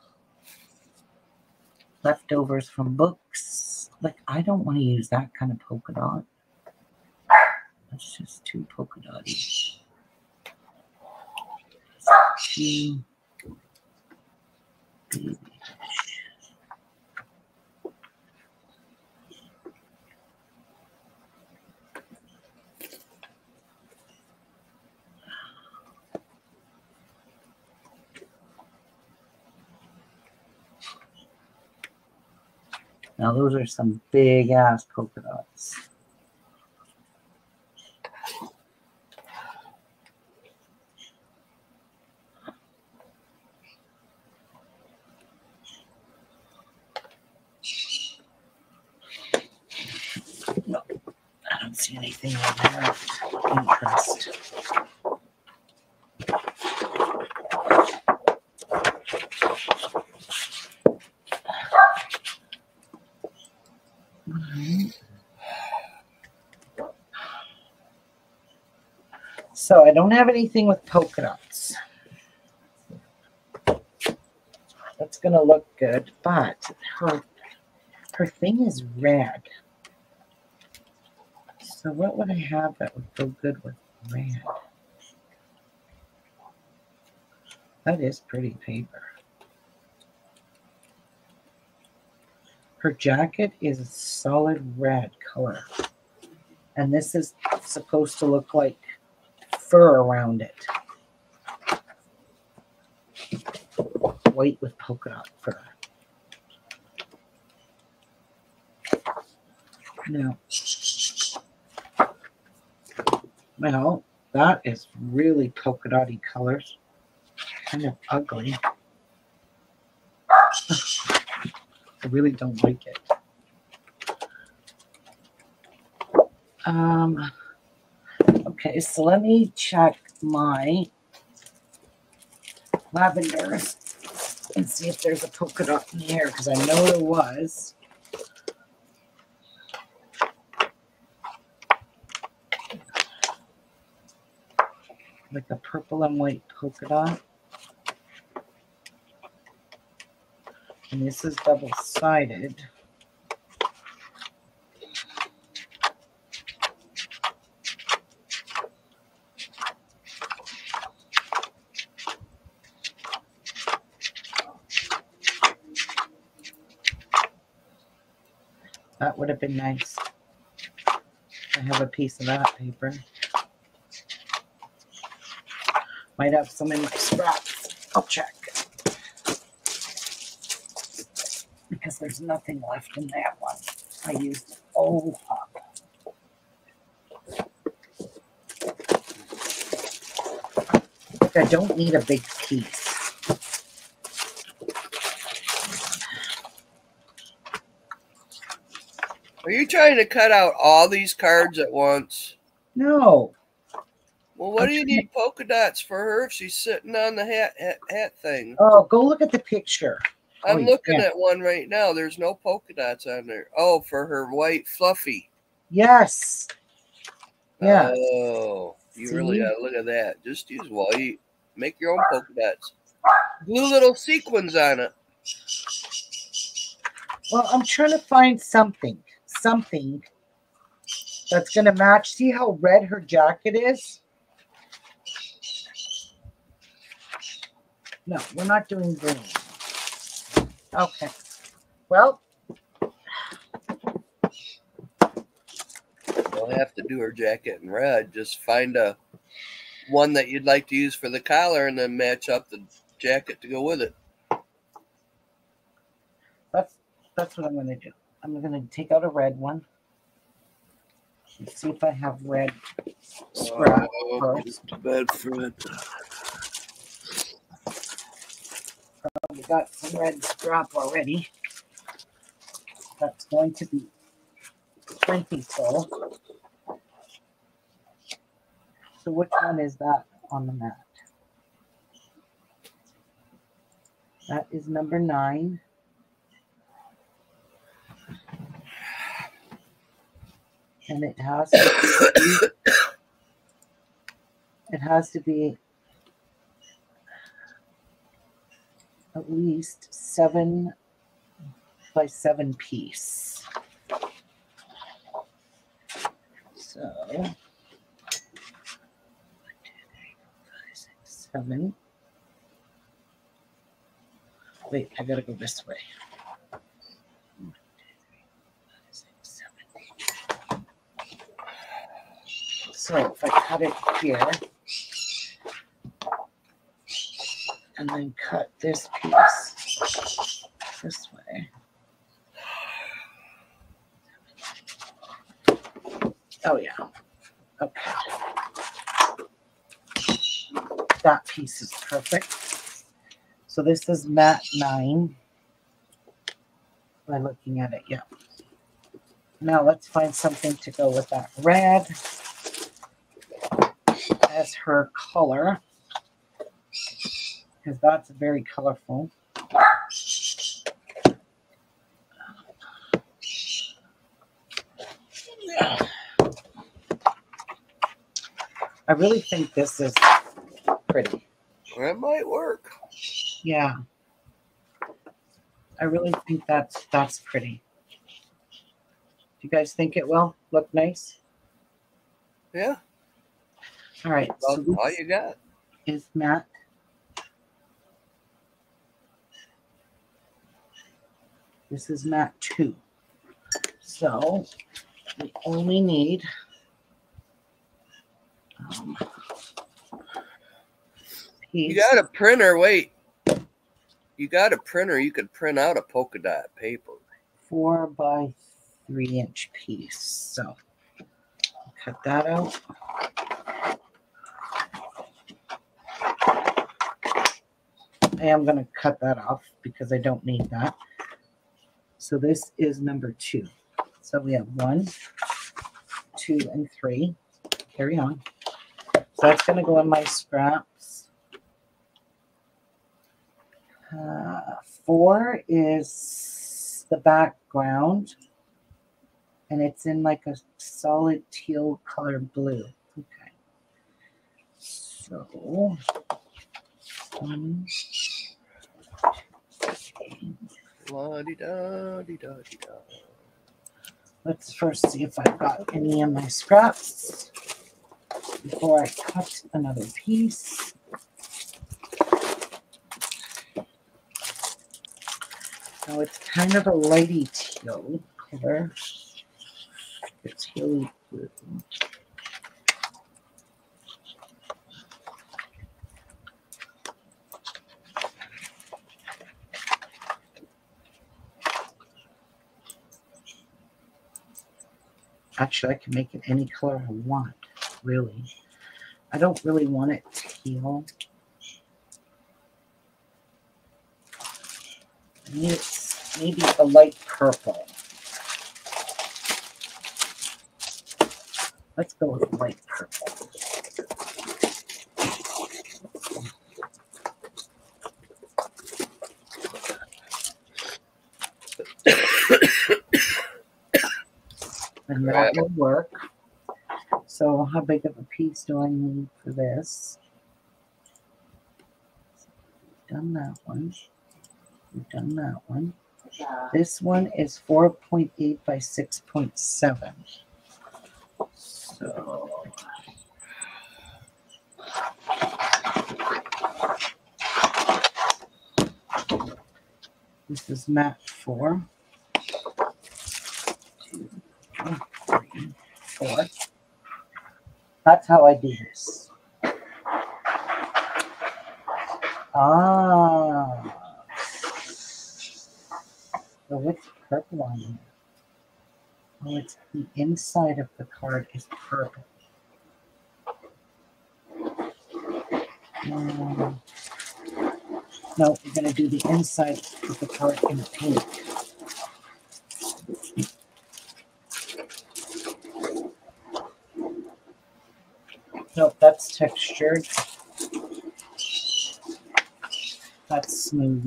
Leftovers from books. Like, I don't want to use that kind of polka dot. That's just too polka dotty. Two. Three. Now, those are some big-ass polka dots. No, I don't see anything in there of interest. So I don't have anything with polka dots. That's going to look good, but her thing is red. So what would I have that would go good with red? That is pretty paper. Her jacket is a solid red color. And this is supposed to look like fur around it. White with polka dot fur. Now, well, that is really polka dotty colors. Kind of ugly. I really don't like it. Okay, so let me check my lavenders and see if there's a polka dot in here, because I know there was. Like a purple and white polka dot. And this is double-sided. That would have been nice. I have a piece of that paper. Might have some in my scraps. I'll check. Because there's nothing left in that one. I used it all up. I don't need a big piece. Are you trying to cut out all these cards at once? No. Well, what do you need polka dots for her if she's sitting on the hat thing? Oh, go look at the picture. I'm looking at one right now. There's no polka dots on there. Oh, for her white fluffy. Yes. Yeah. Oh, you really gotta look at that. Just use white. Make your own polka dots. Glue little sequins on it. Well, I'm trying to find something. Something that's gonna match. See how red her jacket is? No, we're not doing green. Okay. Well, we'll have to do her jacket in red. Just find a one that you'd like to use for the collar and then match up the jacket to go with it. That's what I'm going to do. I'm going to take out a red one. Let's see if I have red scrap first. Bad friend. We got some red scrap already. That's going to be plentiful. So which one is that on the mat? That is number 9. And it has to be, at least 7 by 7 piece. So 7. Wait, I gotta go this way. So if I cut it here and then cut this piece this way. Oh, yeah. Okay. That piece is perfect. So this is mat 9 by looking at it. Yeah. Now let's find something to go with that red as her color, because that's very colorful. I really think this is pretty. That might work. Yeah. I really think that's pretty. Do you guys think it will look nice? Yeah. All right. So all you got is Matt. This is Matt 2. So we only need you got a printer. Wait. You got a printer. You could print out a polka dot paper. 4 by 3 inch piece. So cut that out. I am going to cut that off because I don't need that. So this is number 2. So we have 1, 2, and 3. Carry on. So that's going to go in my scraps. 4 is the background. And it's in like a solid teal color blue. Okay. So 1. La -de -da, de -da, de -da. Let's first see if I've got any of my scraps before I cut another piece. Now it's kind of a lighty teal color. It's tealy blue. Actually, I can make it any color I want, really. I don't really want it teal. It's maybe a light purple. Let's go with light purple. And that will work. So how big of a piece do I need for this? We've done that one. We've done that one. This one is 4.8 by 6.7. So this is mat 4. 4. That's how I do this. Ah. So what's purple on here? Well, it's the inside of the card is purple. No, we're going to do the inside of the card in pink. Nope, that's textured. That's smooth.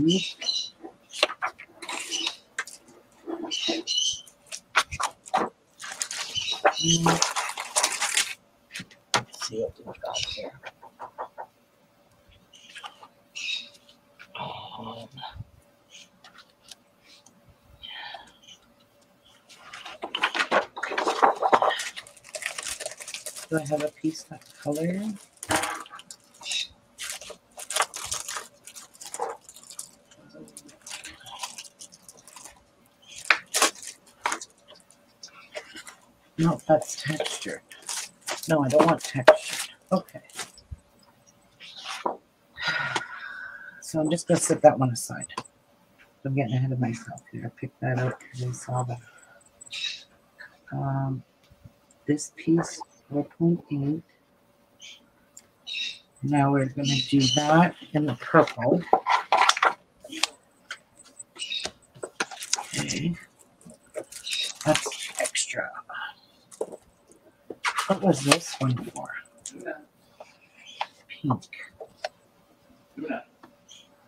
Let's see what we've got here. Do I have a piece that color? No, that's textured. No, I don't want textured. Okay. So I'm just going to set that one aside. I'm getting ahead of myself here. I picked that up because I saw that. This piece. 4.8. Now we're going to do that in the purple. Okay. That's extra. What was this one for? Pink.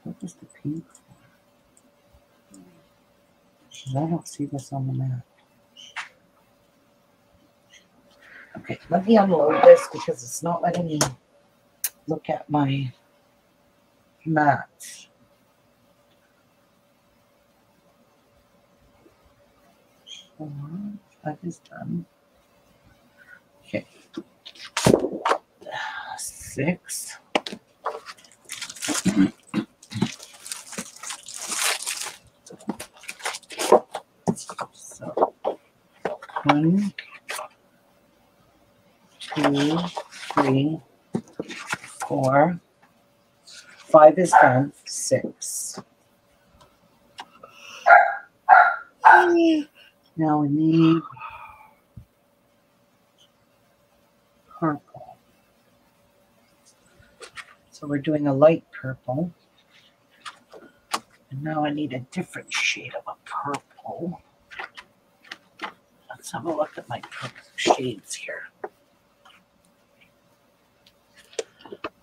What was the pink for? I don't see this on the map. Okay, let me unload this because it's not letting me look at my mat. So that is done. Okay. 6. So 1, 2, 3, 4, 5 is done. 6. Now we need purple. So we're doing a light purple. And now I need a different shade of a purple. Let's have a look at my purple shades here.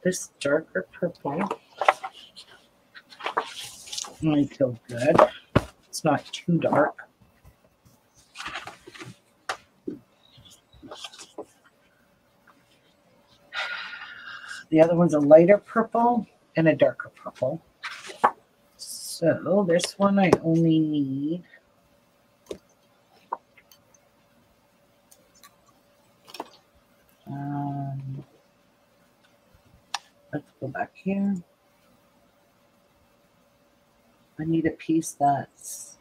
This darker purple might feel good. It's not too dark. The other one's a lighter purple and a darker purple. So this one I only need let's go back here. I need a piece that's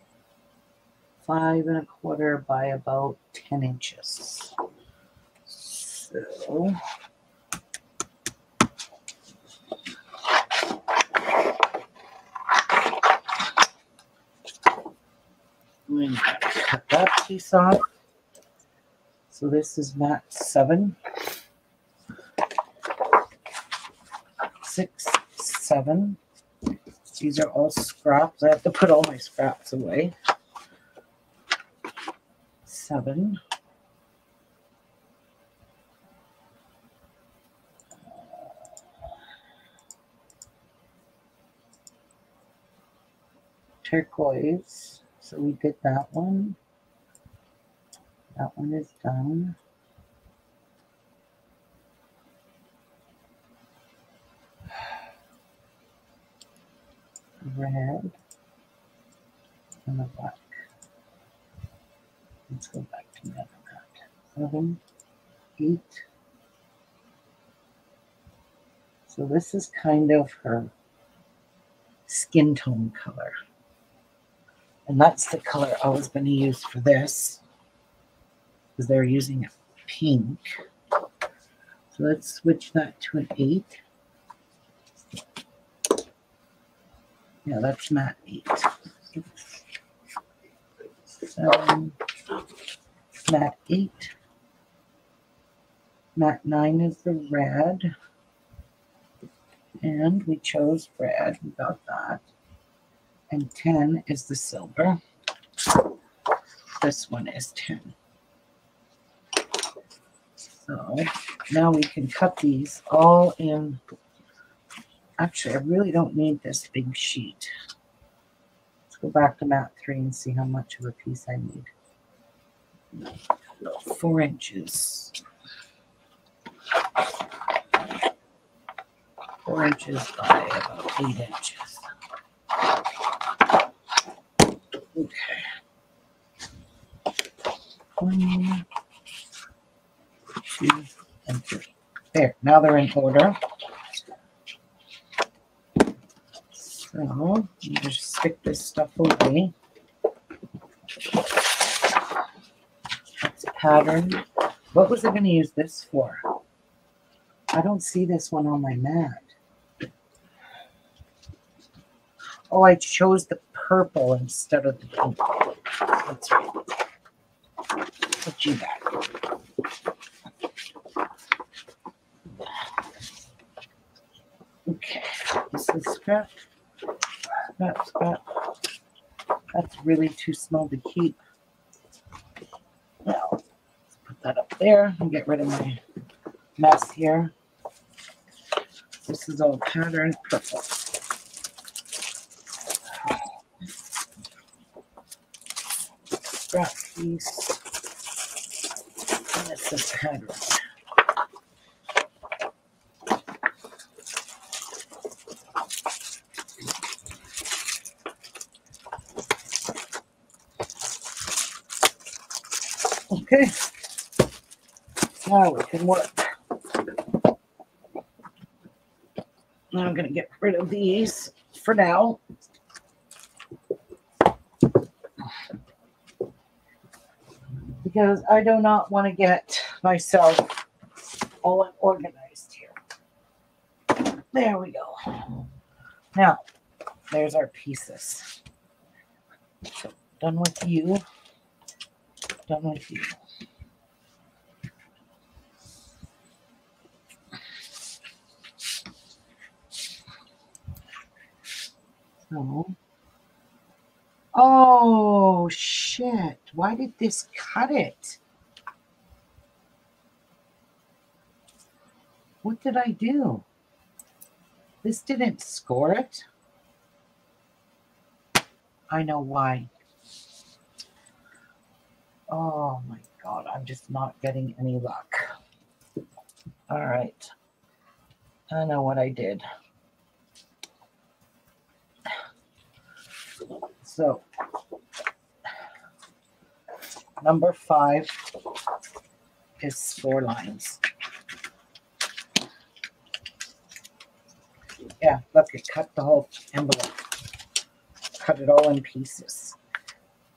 5 1/4 by about 10 inches. So I'm going to cut that piece off. So this is mat 7. 6, 7. These are all scraps. I have to put all my scraps away. 7. 2 turquoise. So we did that one. That one is done. Red and the black. Let's go back to that. 7, 8. So this is kind of her skin tone color. And that's the color I was going to use for this, because they're using a pink. So let's switch that to an 8. Yeah, that's matte 8. 6, 7, matte 8. Matte 9 is the red. And we chose red. We got that. And 10 is the silver. This one is 10. So now we can cut these all in. Actually, I really don't need this big sheet. Let's go back to mat 3 and see how much of a piece I need. 4 inches. 4 inches by about 8 inches. Okay. 1, 2, and 3. There. Now they're in order. So you just stick this stuff away. That's a pattern. What was I going to use this for? I don't see this one on my mat. Oh, I chose the purple instead of the pink. That's right. Put you back. Okay, this is scrap. Scrap, scrap. That's really too small to keep. Now, let's put that up there and get rid of my mess here. This is all pattern purple. Piece. That's just kind of right. Okay, now we can work. I'm going to get rid of these for now. Because I do not want to get myself all unorganized here. There we go. Now, there's our pieces. So, done with you. Done with you. So, oh shit, why did this cut it? What did I do? This didn't score it. I know why. Oh my god, I'm just not getting any luck. All right, I know what I did. So, number 5 is 4 lines. Yeah, look, it cut the whole envelope. Cut it all in pieces.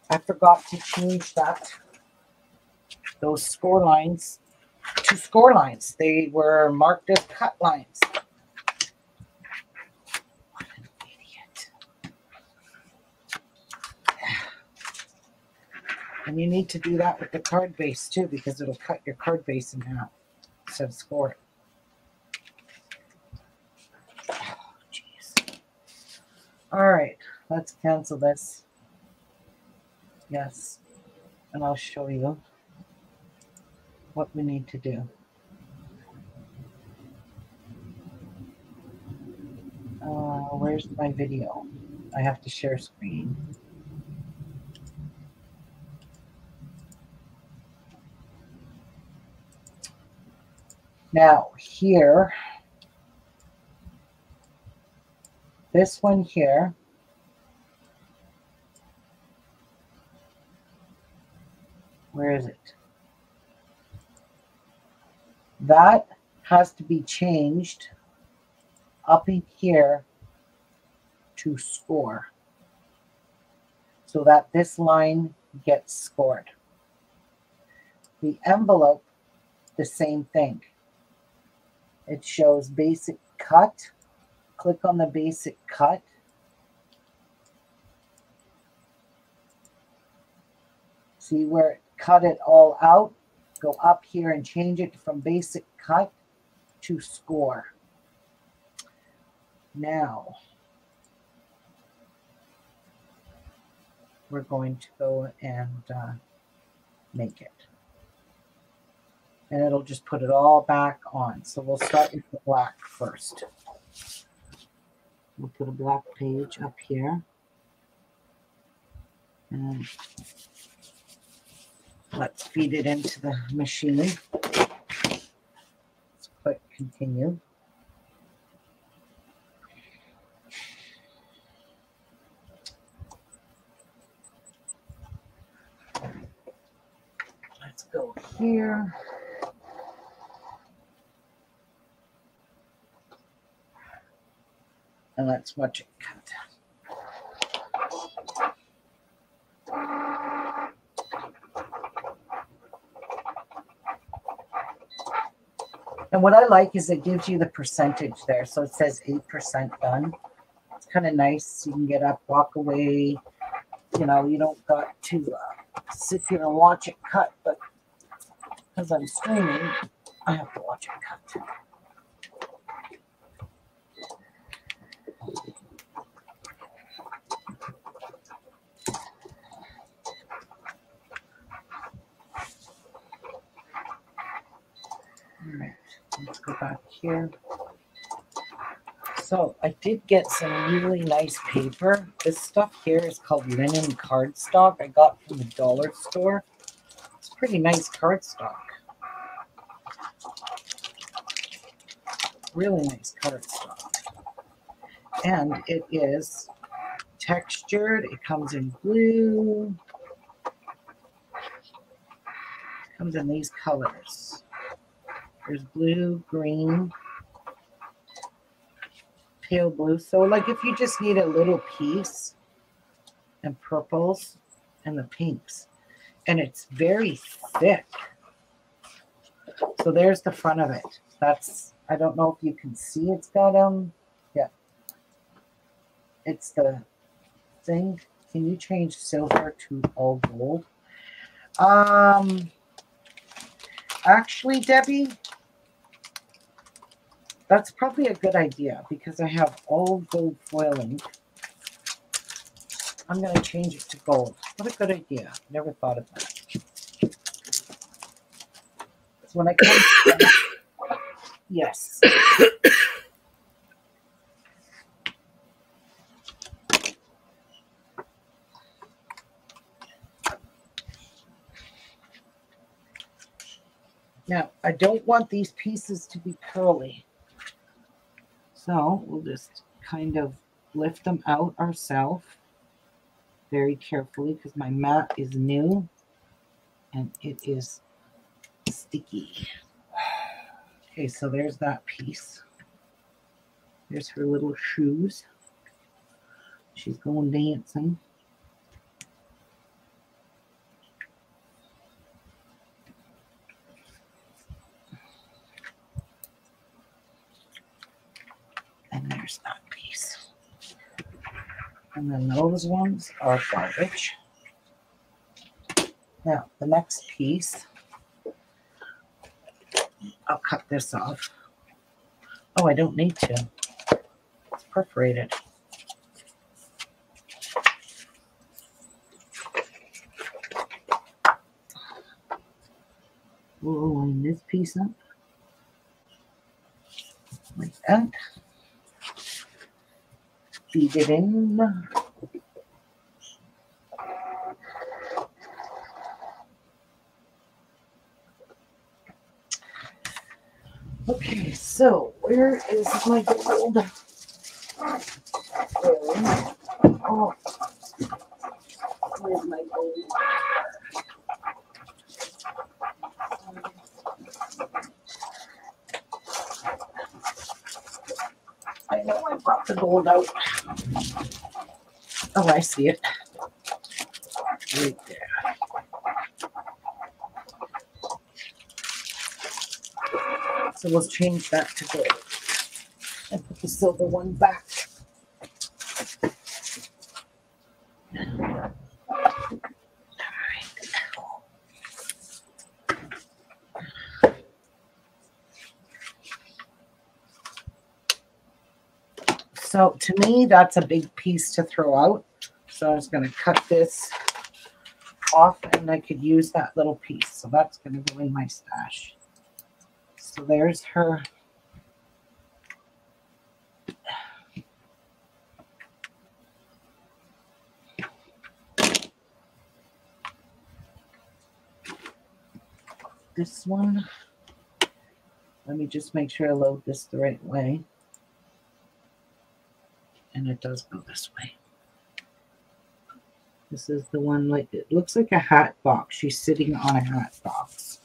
I forgot to change that. Those score lines to score lines. They were marked as cut lines. And you need to do that with the card base too, because it'll cut your card base in half. So score it. Oh, jeez. All right, let's cancel this. Yes. And I'll show you what we need to do. Where's my video? I have to share screen. Now here, this one here, where is it? That has to be changed up in here to score, so that this line gets scored. The envelope, the same thing. It shows basic cut. Click on the basic cut. See where it cut it all out? Go up here and change it from basic cut to score. Now, we're going to go and make it. And it'll just put it all back on. So we'll start with the black first. We'll put a black page up here. And let's feed it into the machine. Let's click continue. Let's go here. And let's watch it cut. And what I like is it gives you the percentage there. So it says 8% done. It's kind of nice. You can get up, walk away. You know, you don't got to sit here and watch it cut. But because I'm streaming, I have to watch it cut. Here. So I did get some really nice paper. This stuff here is called linen cardstock. I got from the dollar store. It's pretty nice cardstock. Really nice cardstock. And it is textured. It comes in blue. It comes in these colors. There's blue, green, pale blue. So like if you just need a little piece, and purples and the pinks. And it's very thick. So there's the front of it. That's, I don't know if you can see, it's got yeah. It's the thing. Can you change silver to all gold? Actually, Debbie, that's probably a good idea because I have all gold foiling. I'm going to change it to gold. What a good idea. Never thought of that. So when I come to that, yes. Now, I don't want these pieces to be curly. So we'll just kind of lift them out ourselves very carefully because my mat is new and it is sticky. Okay, so there's that piece. There's her little shoes. She's going dancing. And there's that piece. And then those ones are garbage. Now, the next piece, I'll cut this off. Oh, I don't need to. It's perforated. We'll line this piece up like that. Feed it in. Okay, so where is my gold? Oh, where's my gold? I know I brought the gold out. Oh, I see it. Right there. So we'll change that to gold and put the silver one back. All right. So to me, that's a big piece to throw out. So I was going to cut this off and I could use that little piece. So that's going to go in my stash. So there's her this one. Let me just make sure I load this the right way. And it does go this way. This is the one, like it looks like a hat box. She's sitting on a hat box.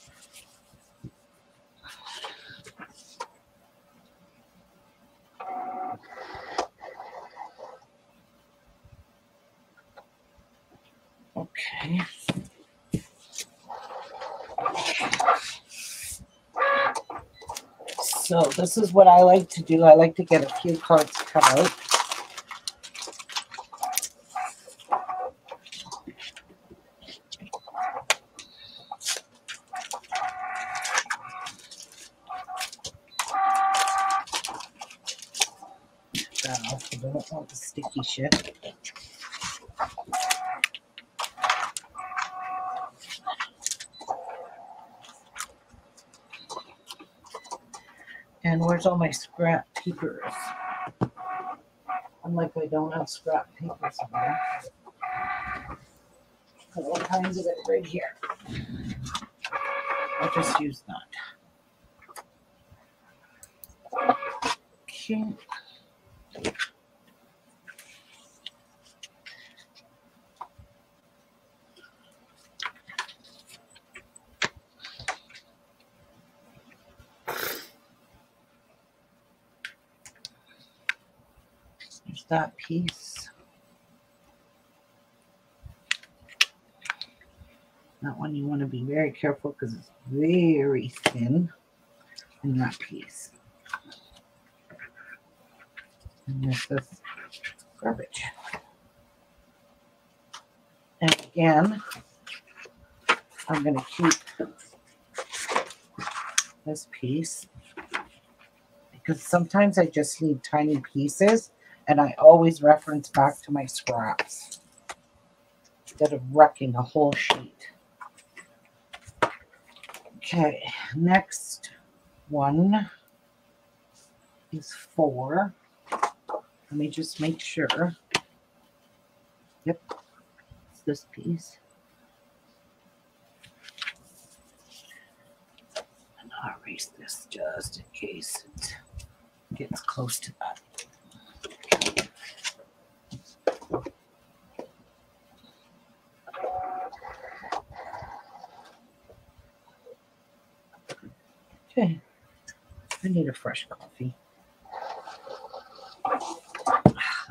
Okay. So this is what I like to do. I like to get a few cards cut out. That off. I don't want the sticky shit. And where's all my scrap papers? I'm like, I don't have scrap papers anymore. All kinds of it right here. I'll just use that. shape. There's that piece. That one you want to be very careful because it's very thin in that piece. And this is garbage. And again, I'm going to keep this piece because sometimes I just need tiny pieces and I always reference back to my scraps instead of wrecking a whole sheet. Okay, next one is 4. Let me just make sure. Yep, it's this piece. And I'll erase this just in case it gets close to that. Okay, I need a fresh coffee.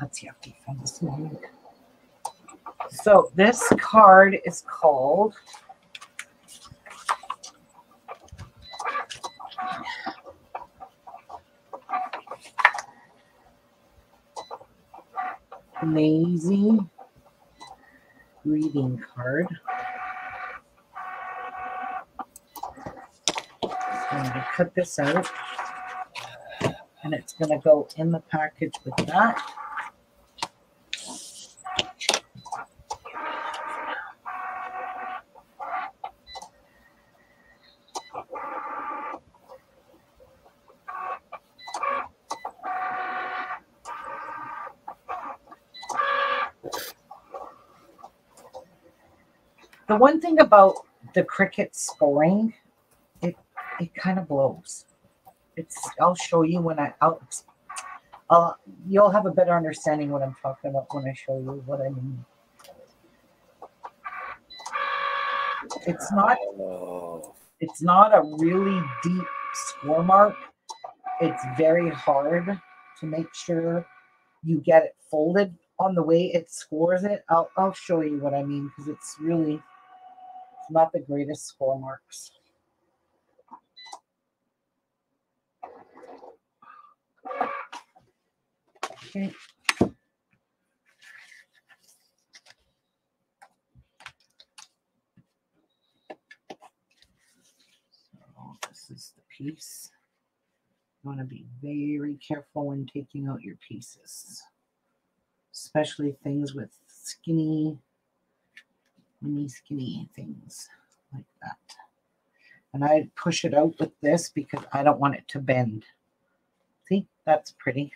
That's yucky from this morning. So this card is called Maisie Reading Card. I'm going to cut this out, and it's going to go in the package with that. The one thing about the Cricut scoring, it kind of blows. It's, I'll show you when I'll you'll have a better understanding what I'm talking about when I show you what I mean. It's not a really deep score mark. It's very hard to make sure you get it folded on the way it scores it. I'll show you what I mean because it's really, it's not the greatest score marks. Okay. So this is the piece. You want to be very careful when taking out your pieces, especially things with skinny, mini skinny things like that. And I push it out with this because I don't want it to bend. See, that's pretty.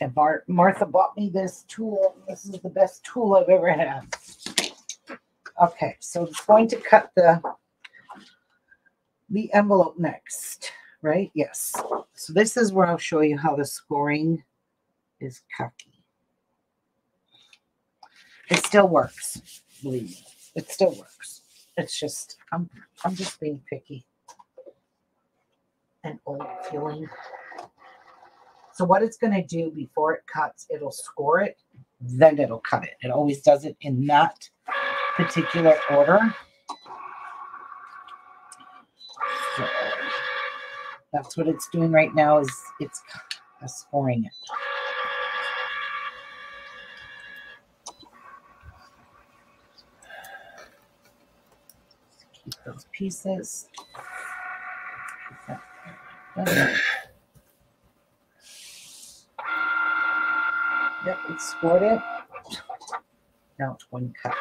And Martha bought me this tool. This is the best tool I've ever had. Okay, so it's going to cut the envelope next, right? Yes. So this is where I'll show you how the scoring is cocky. It still works, believe me. It still works. It's just I'm just being picky and old feeling. So what it's going to do before it cuts, it'll score it, then it'll cut it. It always does it in that particular order. So that's what it's doing right now, is it's scoring it. Just keep those pieces. Keep that. Yep, it's scored it. Now it's one cut.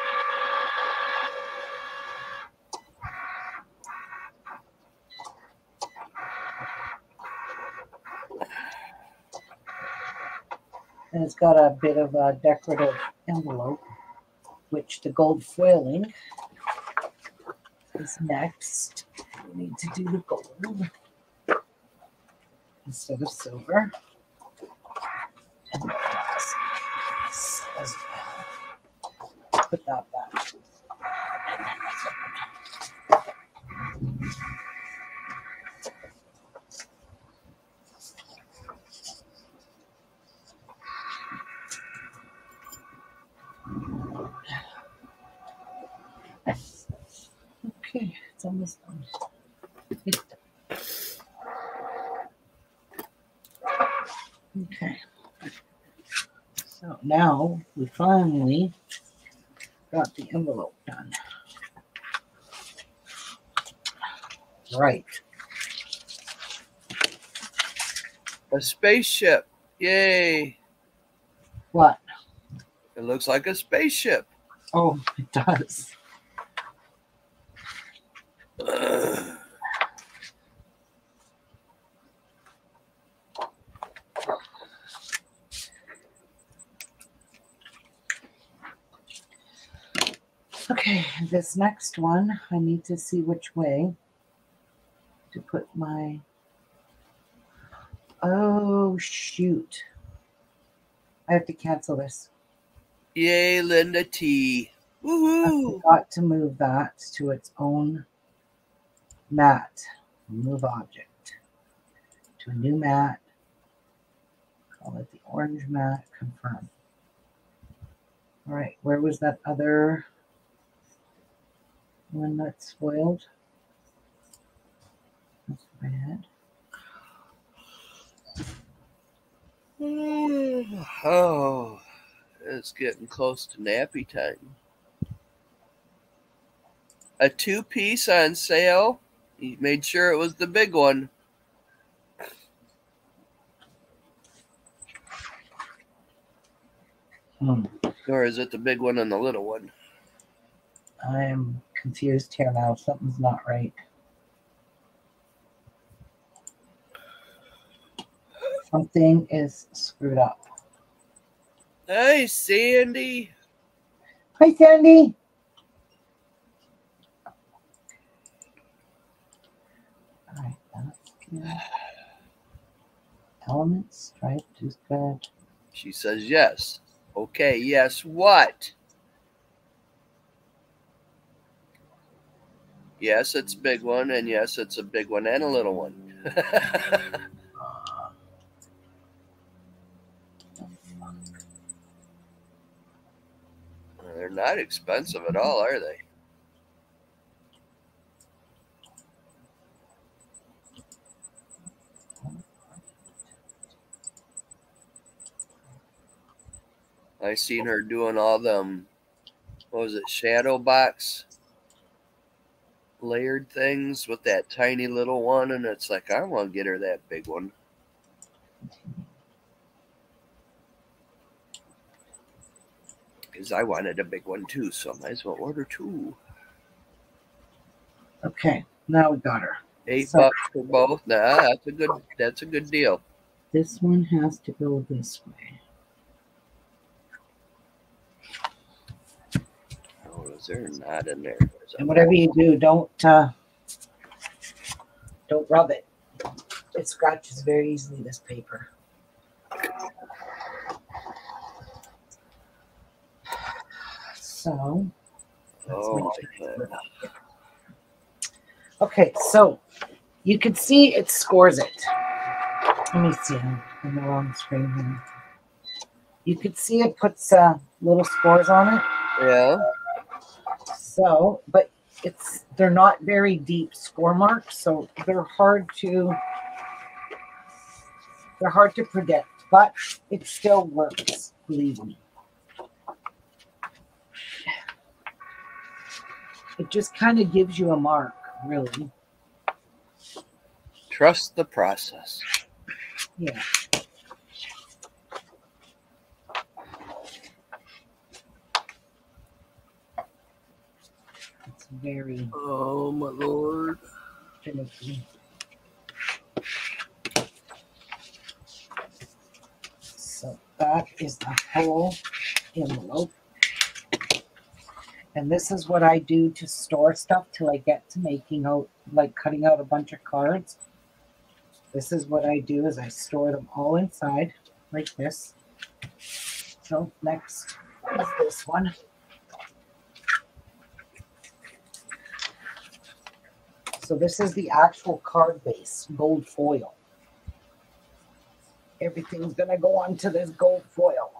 And it's got a bit of a decorative envelope, which the gold foiling is next. We need to do the gold instead of silver. And this as well. Put that back. Okay, it's almost done. Okay. So now we finally got the envelope done. Right. A spaceship. Yay. What? It looks like a spaceship. Oh, it does. Okay, this next one, I need to see which way to put my, oh shoot, I have to cancel this. Yay, Linda T. Woohoo! I forgot to move that to its own mat. Move object to a new mat. Call it the orange mat. Confirm. All right, where was that other one that's spoiled? That's my head. Oh, it's getting close to nappy time. A two-piece on sale. He made sure it was the big one. Or is it the big one and the little one? I'm confused here now. Something's not right. Something is screwed up. Hey, Sandy. Hi, Sandy. Yeah. Elements, right? Just good. She says yes. Okay, yes. What? Yes, it's a big one, and yes, it's a big one and a little one. They're not expensive at all, are they? I seen her doing all them, what was it, shadow box layered things with that tiny little one, and it's like, I want to get her that big one. Because I wanted a big one too, so I might as well order two. Okay, now we got her. $8 for both. Nah, that's a good deal. This one has to go this way. They're not in there. And whatever you do, don't rub it. It scratches very easily, this paper. So that's okay, so you can see it scores it. Let me see. I'm on the wrong screen here. You can see it puts little scores on it. Yeah. So, but they're not very deep score marks, so they're hard to predict, but it still works, believe me. It just kind of gives you a mark, really. Trust the process. Yeah. Very. Oh my lord. Finicky. So that is the whole envelope. And this is what I do to store stuff till I get to making out, like cutting out a bunch of cards. This is what I do, is I store them all inside like this. So next is this one. So this is the actual card base, gold foil. Everything's gonna go onto this gold foil.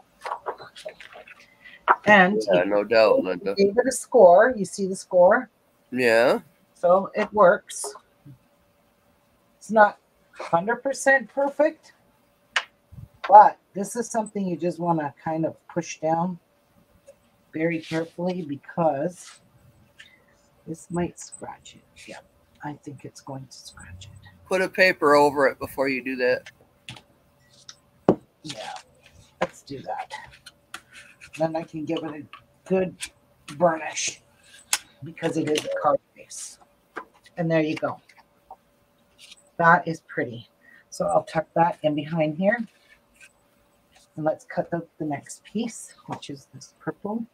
And yeah, no doubt, Linda. Gave it a score. You see the score? Yeah. So it works. It's not 100% perfect, but this is something you just want to kind of push down very carefully because this might scratch it. Yeah, I think it's going to scratch it. Put a paper over it before you do that. Yeah, let's do that. Then I can give it a good burnish because it is a card base. And there you go. That is pretty. So I'll tuck that in behind here. And let's cut out the next piece, which is this purple.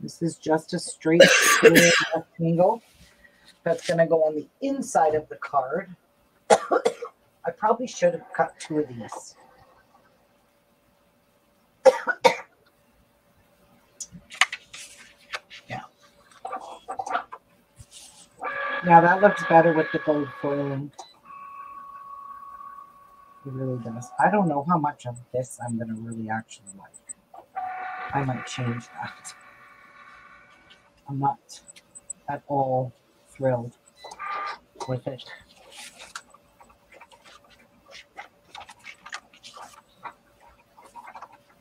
This is just a straight rectangle that's going to go on the inside of the card. I probably should have cut two of these. Now that looks better with the gold foiling. It really does. I don't know how much of this I'm going to really actually like. I might change that. I'm not at all thrilled with it.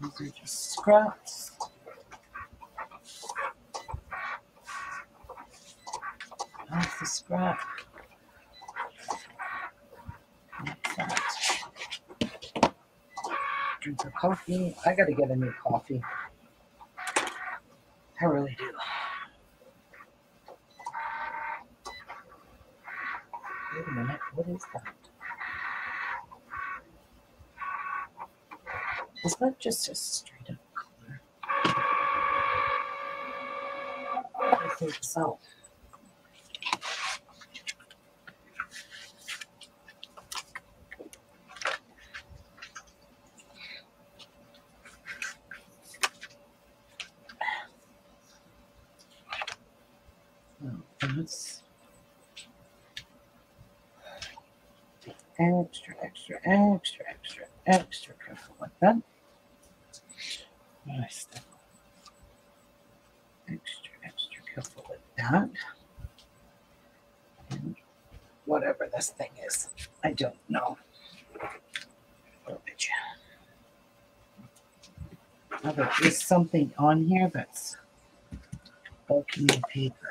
These are just scraps. That's the scrap. That's that. Drink a coffee. I gotta get a new coffee. I really do. Wait a minute, what is that? Is that just a straight up color? I think so. Extra careful with that. Nice. Extra careful with that. And whatever this thing is, I don't know. Now there is something on here that's bulking the paper.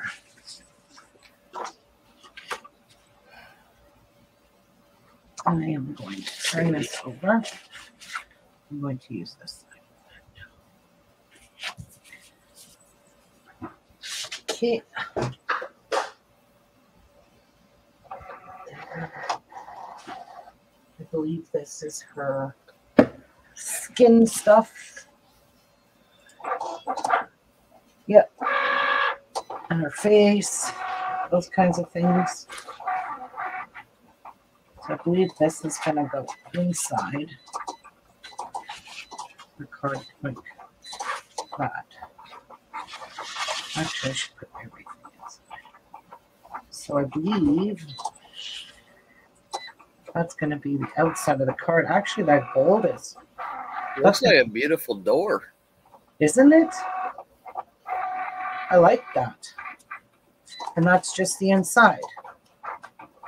I am going to turn this over. I'm going to use this side. Okay. I believe this is her skin stuff. Yep. And her face, those kinds of things. I believe this is going to go inside the card like that. Actually, I should put everything inside. So I believe that's going to be the outside of the card. Actually, that gold is. Looks like a beautiful door. Isn't it? I like that. And that's just the inside.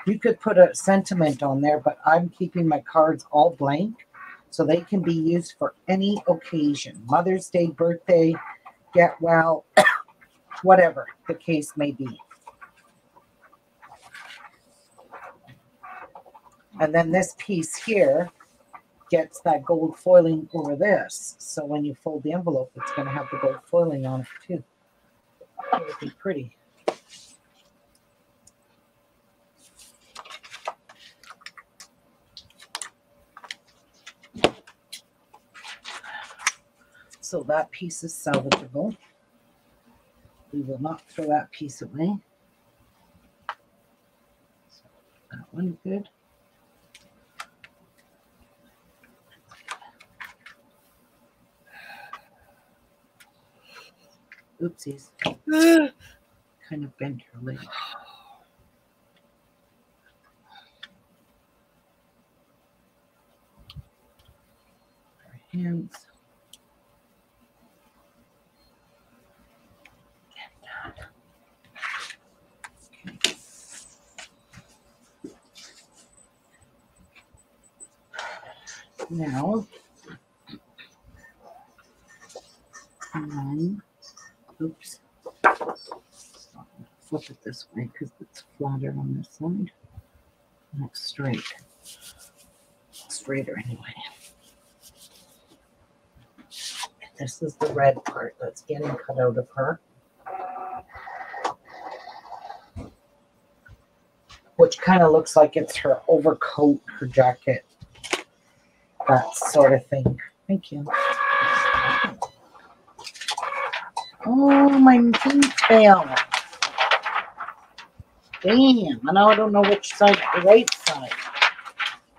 You could put a sentiment on there, but I'm keeping my cards all blank so they can be used for any occasion. Mother's Day, birthday, get well, whatever the case may be. And then this piece here gets that gold foiling over this. So when you fold the envelope, it's going to have the gold foiling on it too. It would be pretty. So that piece is salvageable. We will not throw that piece away. So that one's good. Oopsies. Kind of bent her leg. Our hands. Get done. Okay. Now, and then. Oops, I'll flip it this way because it's flatter on this side. Not straight. Straighter anyway. This is the red part that's getting cut out of her. Which kind of looks like it's her overcoat, her jacket, that sort of thing. Thank you. Oh, my thing fell. Damn, and I don't know which side, the right side.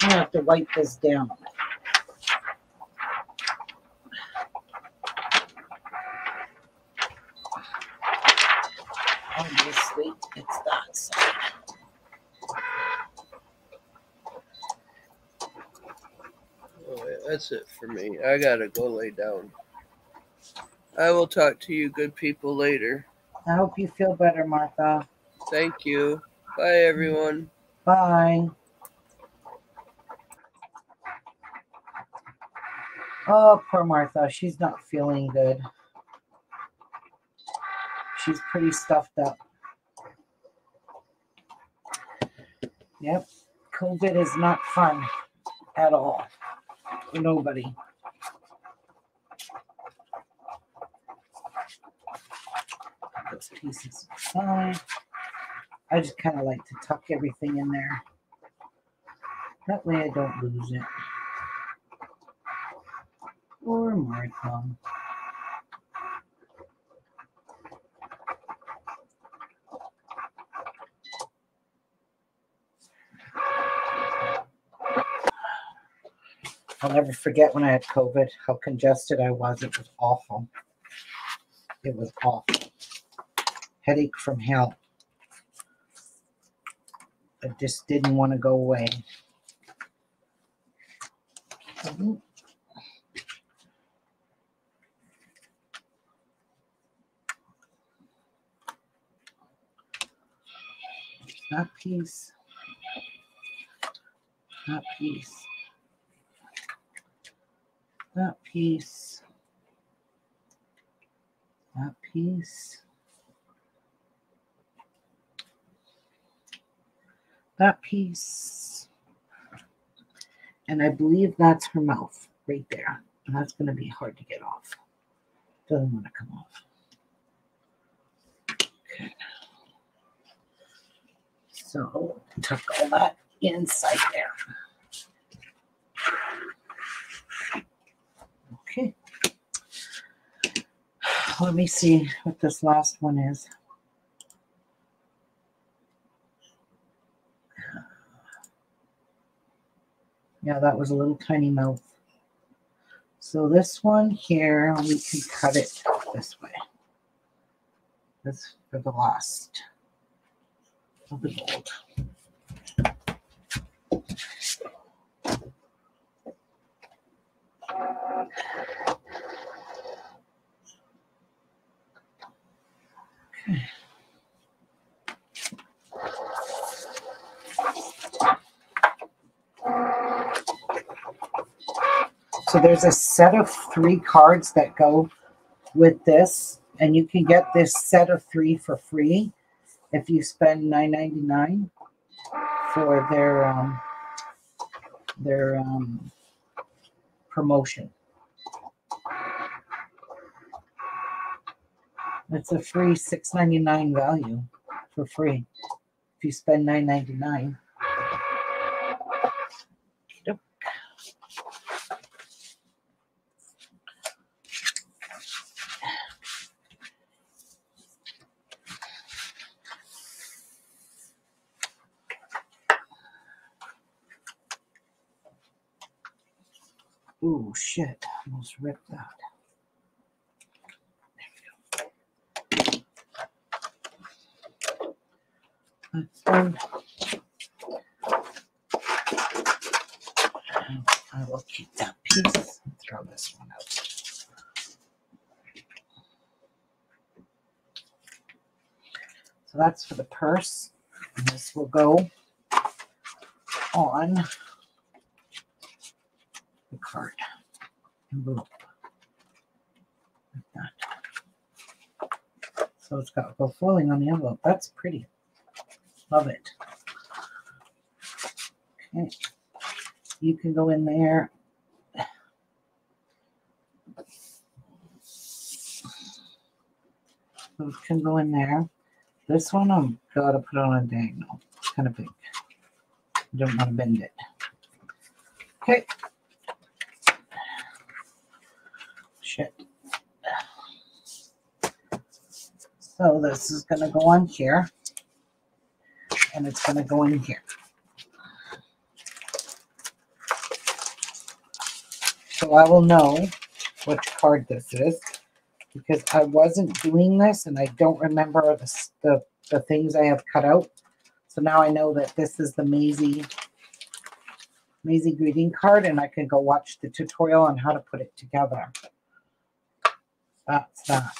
I'm gonna have to wipe this down. Obviously, it's that side. All right, that's it for me. I gotta go lay down. I will talk to you good people later. I hope you feel better, Martha. Thank you. Bye, everyone. Bye. Oh, poor Martha. She's not feeling good. She's pretty stuffed up. Yep. COVID is not fun at all. For nobody. Pieces aside. I just kind of like to tuck everything in there. That way I don't lose it. Or Martha. I'll never forget when I had COVID, how congested I was. It was awful. It was awful. Headache from hell. I just didn't want to go away. That piece. That piece. That piece. That piece. That piece, and I believe that's her mouth right there, and that's going to be hard to get off. Doesn't want to come off. Okay, so tuck all that inside there. Okay, let me see what this last one is. Yeah, that was a little tiny mouth. So this one here, we can cut it this way. This for the last of the gold. Okay. So there's a set of 3 cards that go with this, and you can get this set of 3 for free if you spend $9.99 for their promotion. It's a free $6.99 value for free if you spend $9.99. Ooh, shit, almost ripped that. There we go. That's done. And I will keep that piece and throw this one out. So that's for the purse. And this will go on the card envelope like that. So it's got go foiling on the envelope. That's pretty. Love it. Okay. You can go in there. Those can go in there. This one I've got to put on a diagonal. It's kind of big. I don't want to bend it. Okay. Shit. So this is going to go on here. And it's going to go in here. So I will know which card this is, because I wasn't doing this and I don't remember the things I have cut out. So now I know that this is the Maisie greeting card, and I can go watch the tutorial on how to put it together. That's that.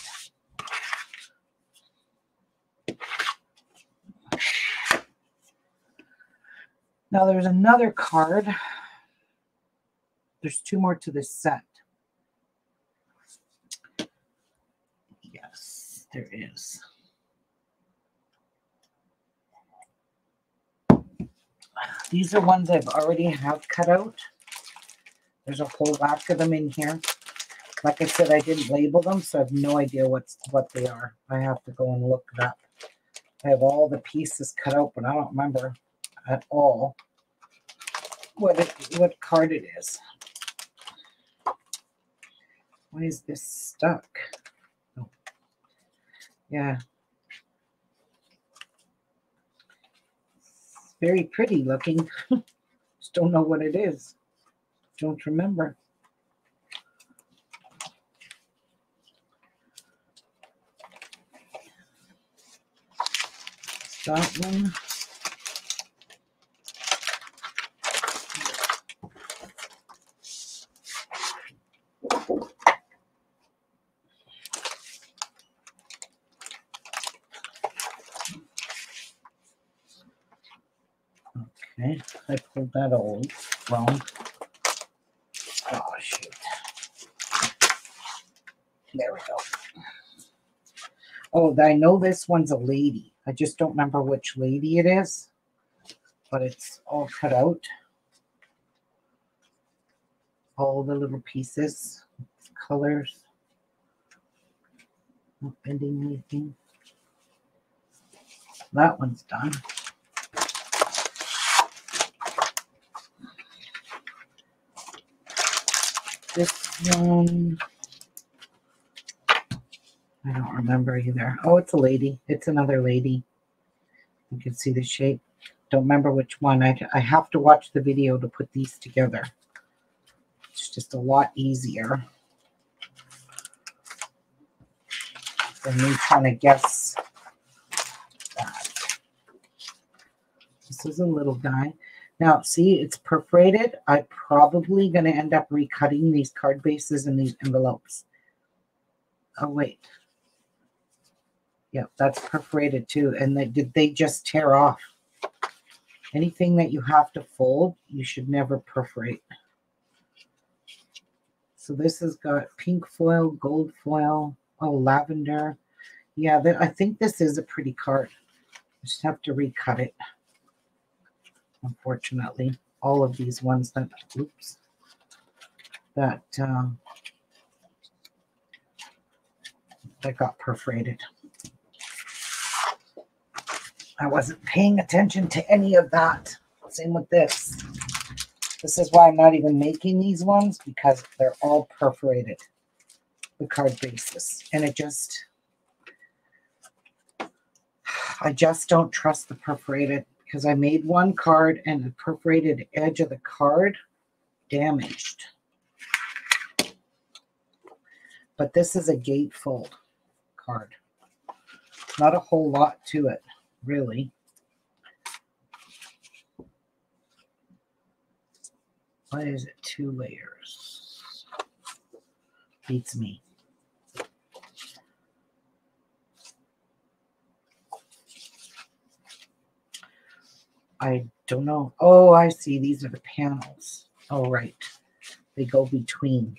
Now there's another card. There's two more to this set. There is. These are ones I've already have cut out. There's a whole rack of them in here. Like I said, I didn't label them, so I have no idea what they are. I have to go and look it up. I have all the pieces cut out, but I don't remember at all what card it is. Why is this stuck? Yeah, it's very pretty looking. Just don't know what it is. Don't remember. That one. I pulled that old wrong. Oh, shoot. There we go. Oh, I know this one's a lady. I just don't remember which lady it is, but it's all cut out. All the little pieces, colors, not bending anything. That one's done. This one, I don't remember either. Oh, it's a lady. It's another lady. You can see the shape. Don't remember which one. I have to watch the video to put these together. It's just a lot easier than me trying to guess that. This is a little guy. Now, see, it's perforated. I'm probably going to end up recutting these card bases and these envelopes. Oh, wait. Yep, that's perforated too. And did they just tear off? Anything that you have to fold, you should never perforate. So this has got pink foil, gold foil, oh, lavender. Yeah, I think this is a pretty card. I just have to recut it. Unfortunately, all of these ones that, oops, that that got perforated. I wasn't paying attention to any of that. Same with this. This is why I'm not even making these ones, because they're all perforated, the card bases. And it just, I just don't trust the perforated. Because I made one card and the perforated edge of the card damaged. But this is a gatefold card. Not a whole lot to it, really. Why is it 2 layers? Beats me. I don't know. Oh, I see. These are the panels. Oh, right. They go between,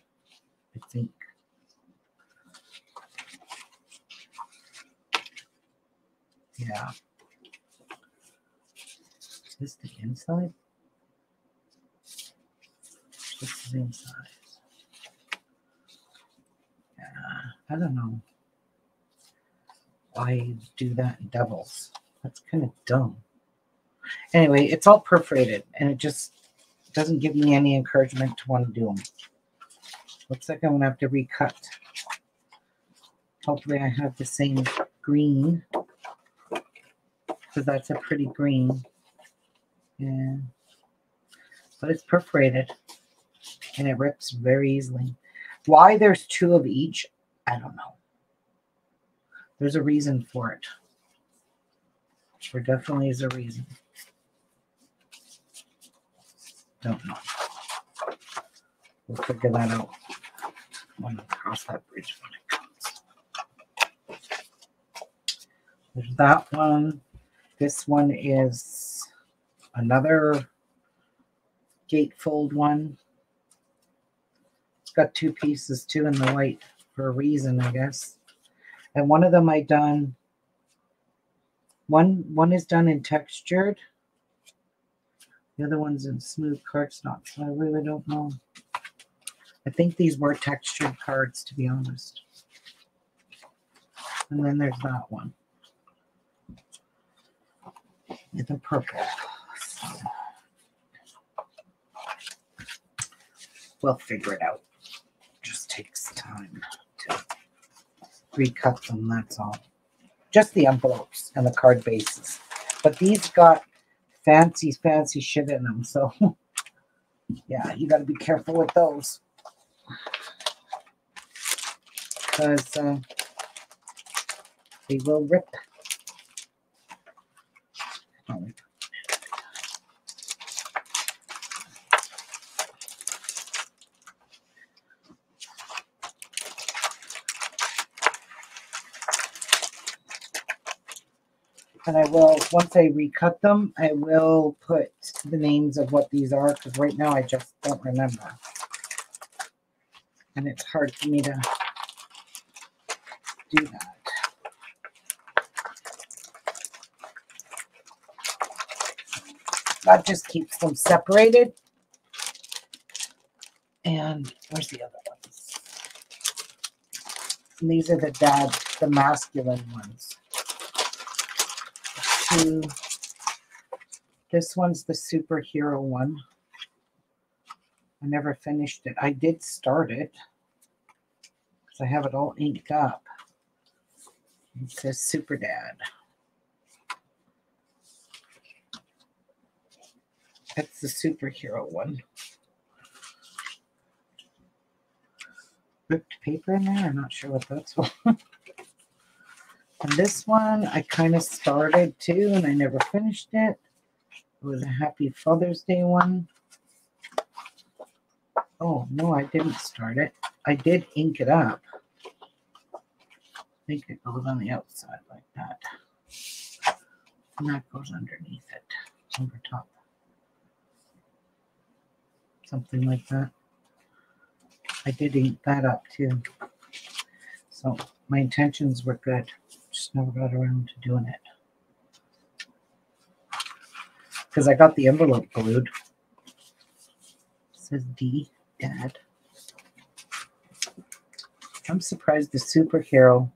I think. Yeah. Is this the inside? This is inside. Yeah. I don't know why do that in doubles. That's kind of dumb. Anyway, it's all perforated, and it just doesn't give me any encouragement to want to do them. Looks like I'm going to have to recut. Hopefully I have the same green, because that's a pretty green. Yeah. But it's perforated, and it rips very easily. Why there's 2 of each, I don't know. There's a reason for it. There definitely is a reason. Don't know. We'll figure that out when we cross that bridge when it comes. There's that one. This one is another gatefold one. It's got 2 pieces too in the white for a reason, I guess. And one of them I done. One is done in textured. The other one's in smooth cardstock, so I really don't know. I think these were textured cards, to be honest. And then there's that one. It's a purple. So we'll figure it out. Just takes time to recut them, that's all. Just the envelopes and the card bases. But these got fancy, fancy shit in them. So, yeah, you got to be careful with those. Because they will rip. And I will, once I recut them, I will put the names of what these are, because right now I just don't remember. And it's hard for me to do that. That just keeps them separated. And where's the other ones? And these are the dad, the masculine ones. This one's the superhero one. I never finished it. I did start it because I have it all inked up. It says Super Dad. That's the superhero one. Ripped paper in there? I'm not sure what that's for. And this one, I kind of started too, and I never finished it. It was a Happy Father's Day one. Oh, no, I didn't start it. I did ink it up. I think it goes on the outside like that. And that goes underneath it, over top. Something like that. I did ink that up too. So my intentions were good. Just never got around to doing it because I got the envelope glued. It says D, Dad. I'm surprised the superhero.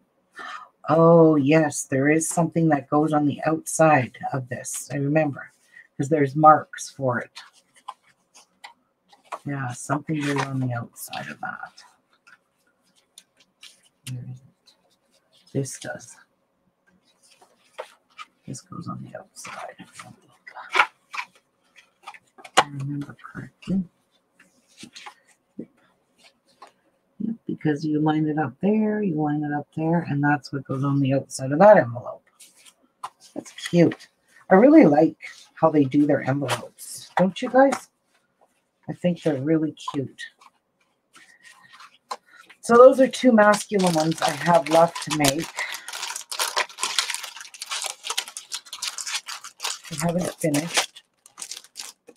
Oh, yes, there is something that goes on the outside of this. I remember because there's marks for it. Yeah, something goes on the outside of that. There is it. This does. This goes on the outside. I remember correctly. Yep. because you line it up there, you line it up there, and that's what goes on the outside of that envelope. That's cute. I really like how they do their envelopes, don't you guys? I think they're really cute. So those are two masculine ones I have left to make. I haven't finished.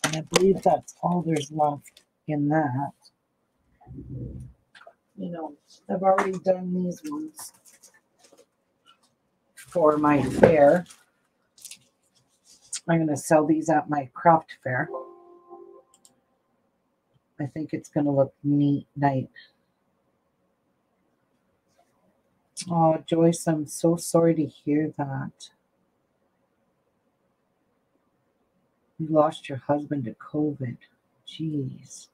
And I believe that's all there's left in that. You know, I've already done these ones for my fair. I'm going to sell these at my craft fair. I think it's going to look neat. Oh, Joyce, I'm so sorry to hear that. You lost your husband to COVID. Jeez.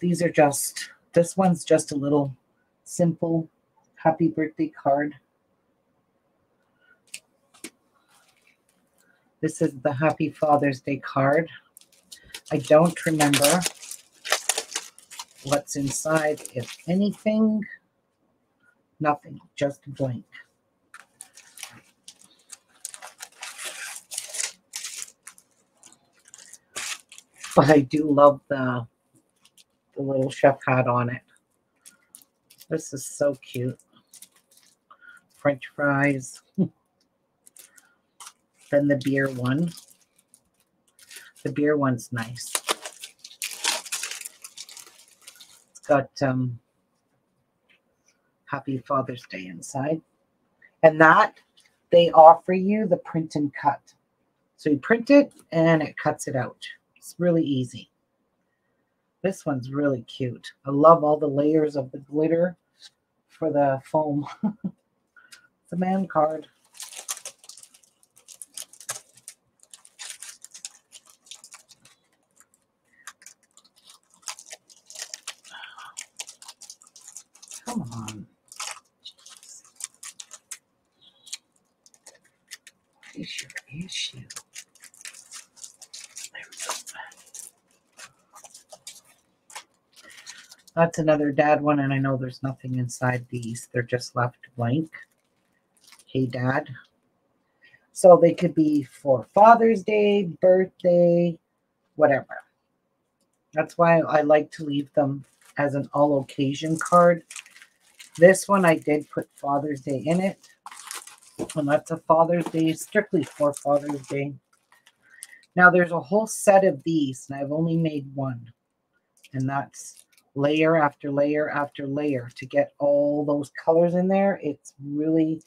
These are just, this one's just a little simple happy birthday card. This is the Happy Father's Day card. I don't remember what's inside, if anything. Nothing, just blank. But I do love the little chef hat on it. This is so cute. French fries. Then the beer one. The beer one's nice. It's got Happy Father's Day inside. And that, they offer you the print and cut. So you print it and it cuts it out. It's really easy. This one's really cute. I love all the layers of the glitter for the foam. It's a man card. Come on. Jeez. What is your issue? That's another dad one, and I know there's nothing inside these. They're just left blank. Hey, Dad. So they could be for Father's Day, birthday, whatever. That's why I like to leave them as an all-occasion card. This one, I did put Father's Day in it. And that's a Father's Day, strictly for Father's Day. Now, there's a whole set of these, and I've only made one. And that's layer after layer after layer to get all those colors in there. It's really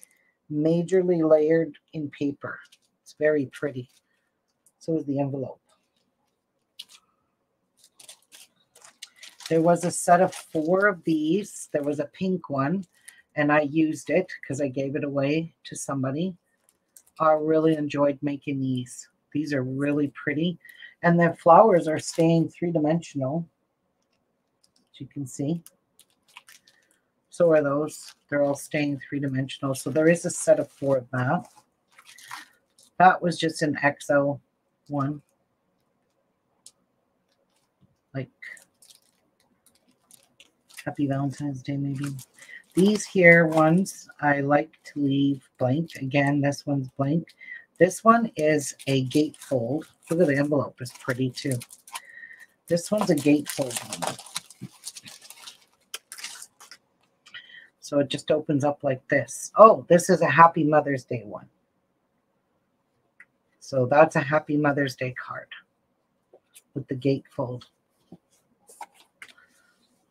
majorly layered in paper. It's very pretty. So is the envelope. There was a set of 4 of these. There was a pink one, and I used it because I gave it away to somebody. I really enjoyed making these. These are really pretty, and their flowers are staying 3-dimensional. You can see. So are those. They're all staying 3-dimensional. So there is a set of 4 of that. That was just an XO one. Like Happy Valentine's Day, maybe. These here ones I like to leave blank. Again, this one's blank. This one is a gatefold. Look at the envelope. It's pretty too. This one's a gatefold one. So it just opens up like this. Oh, this is a Happy Mother's Day one. So that's a Happy Mother's Day card with the gatefold.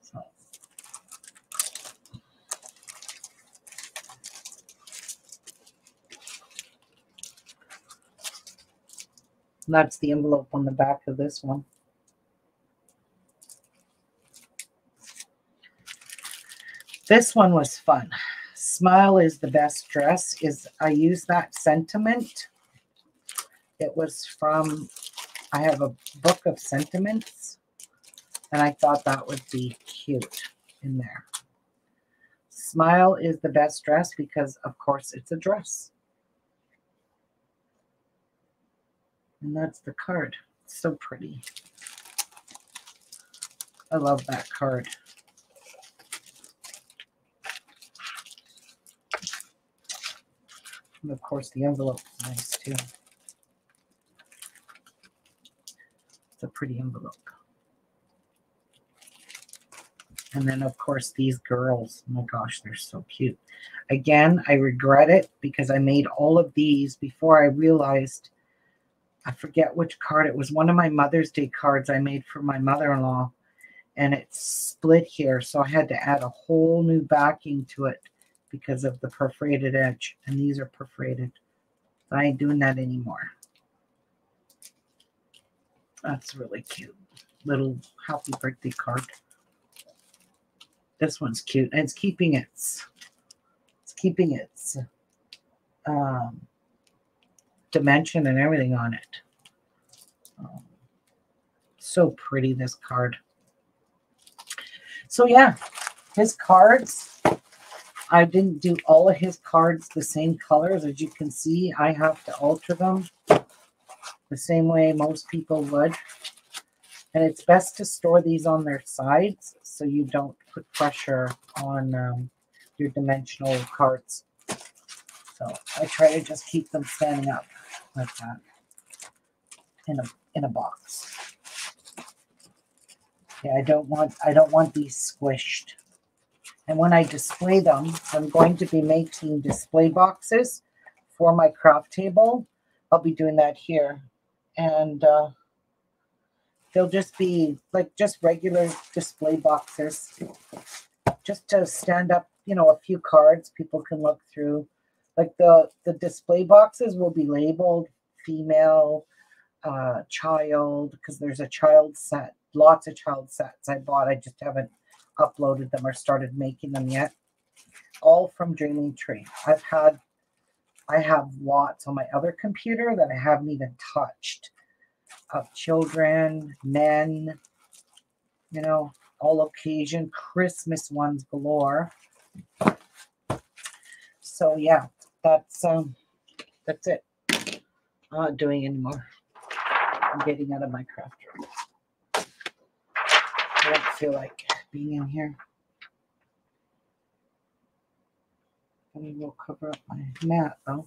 So. That's the envelope on the back of this one. This one was fun. Smile is the best dress. I use that sentiment. It was from, I have a book of sentiments, and I thought that would be cute in there. Smile is the best dress because, of course, it's a dress. And that's the card. It's so pretty. I love that card. And of course the envelope is nice too. It's a pretty envelope. And then of course these girls, oh my gosh, they're so cute. Again, I regret it because I made all of these before I realized, I forget which card, it was one of my Mother's Day cards I made for my mother-in-law, and it's split here, so I had to add a whole new backing to it because of the perforated edge, and these are perforated. So I ain't doing that anymore. That's really cute. Little happy birthday card. This one's cute, and it's keeping its, dimension and everything on it. So pretty, this card. So yeah, his cards, I didn't do all of his cards the same colors. As you can see, I have to alter them the same way most people would. And it's best to store these on their sides so you don't put pressure on your dimensional cards. So I try to just keep them standing up like that in a box. Yeah, I don't want these squished. And when I display them, I'm going to be making display boxes for my craft table. I'll be doing that here, and they'll just be like just regular display boxes, just to stand up, you know, a few cards people can look through. Like the display boxes will be labeled female, child, because there's a child set, lots of child sets I bought. I just haven't uploaded them or started making them yet. All from Dreaming Tree. I have lots on my other computer that I haven't even touched, of children, men, you know, all occasion, Christmas ones galore. So yeah. That's it. I'm not doing any more. I'm getting out of my craft room. I don't feel like being in here. Maybe we'll cover up my mat though.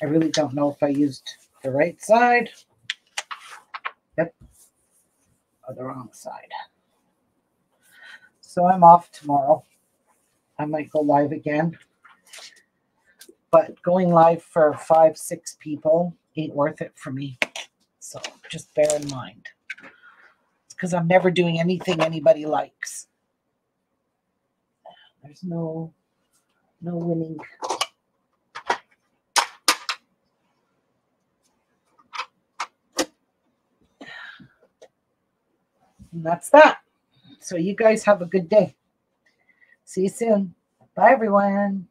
I really don't know if I used the right side. Yep. Or the wrong side. So I'm off tomorrow. I might go live again. But going live for 5, 6 people ain't worth it for me. So just bear in mind. It's because I'm never doing anything anybody likes. There's no winning. And that's that. So you guys have a good day. See you soon. Bye, everyone.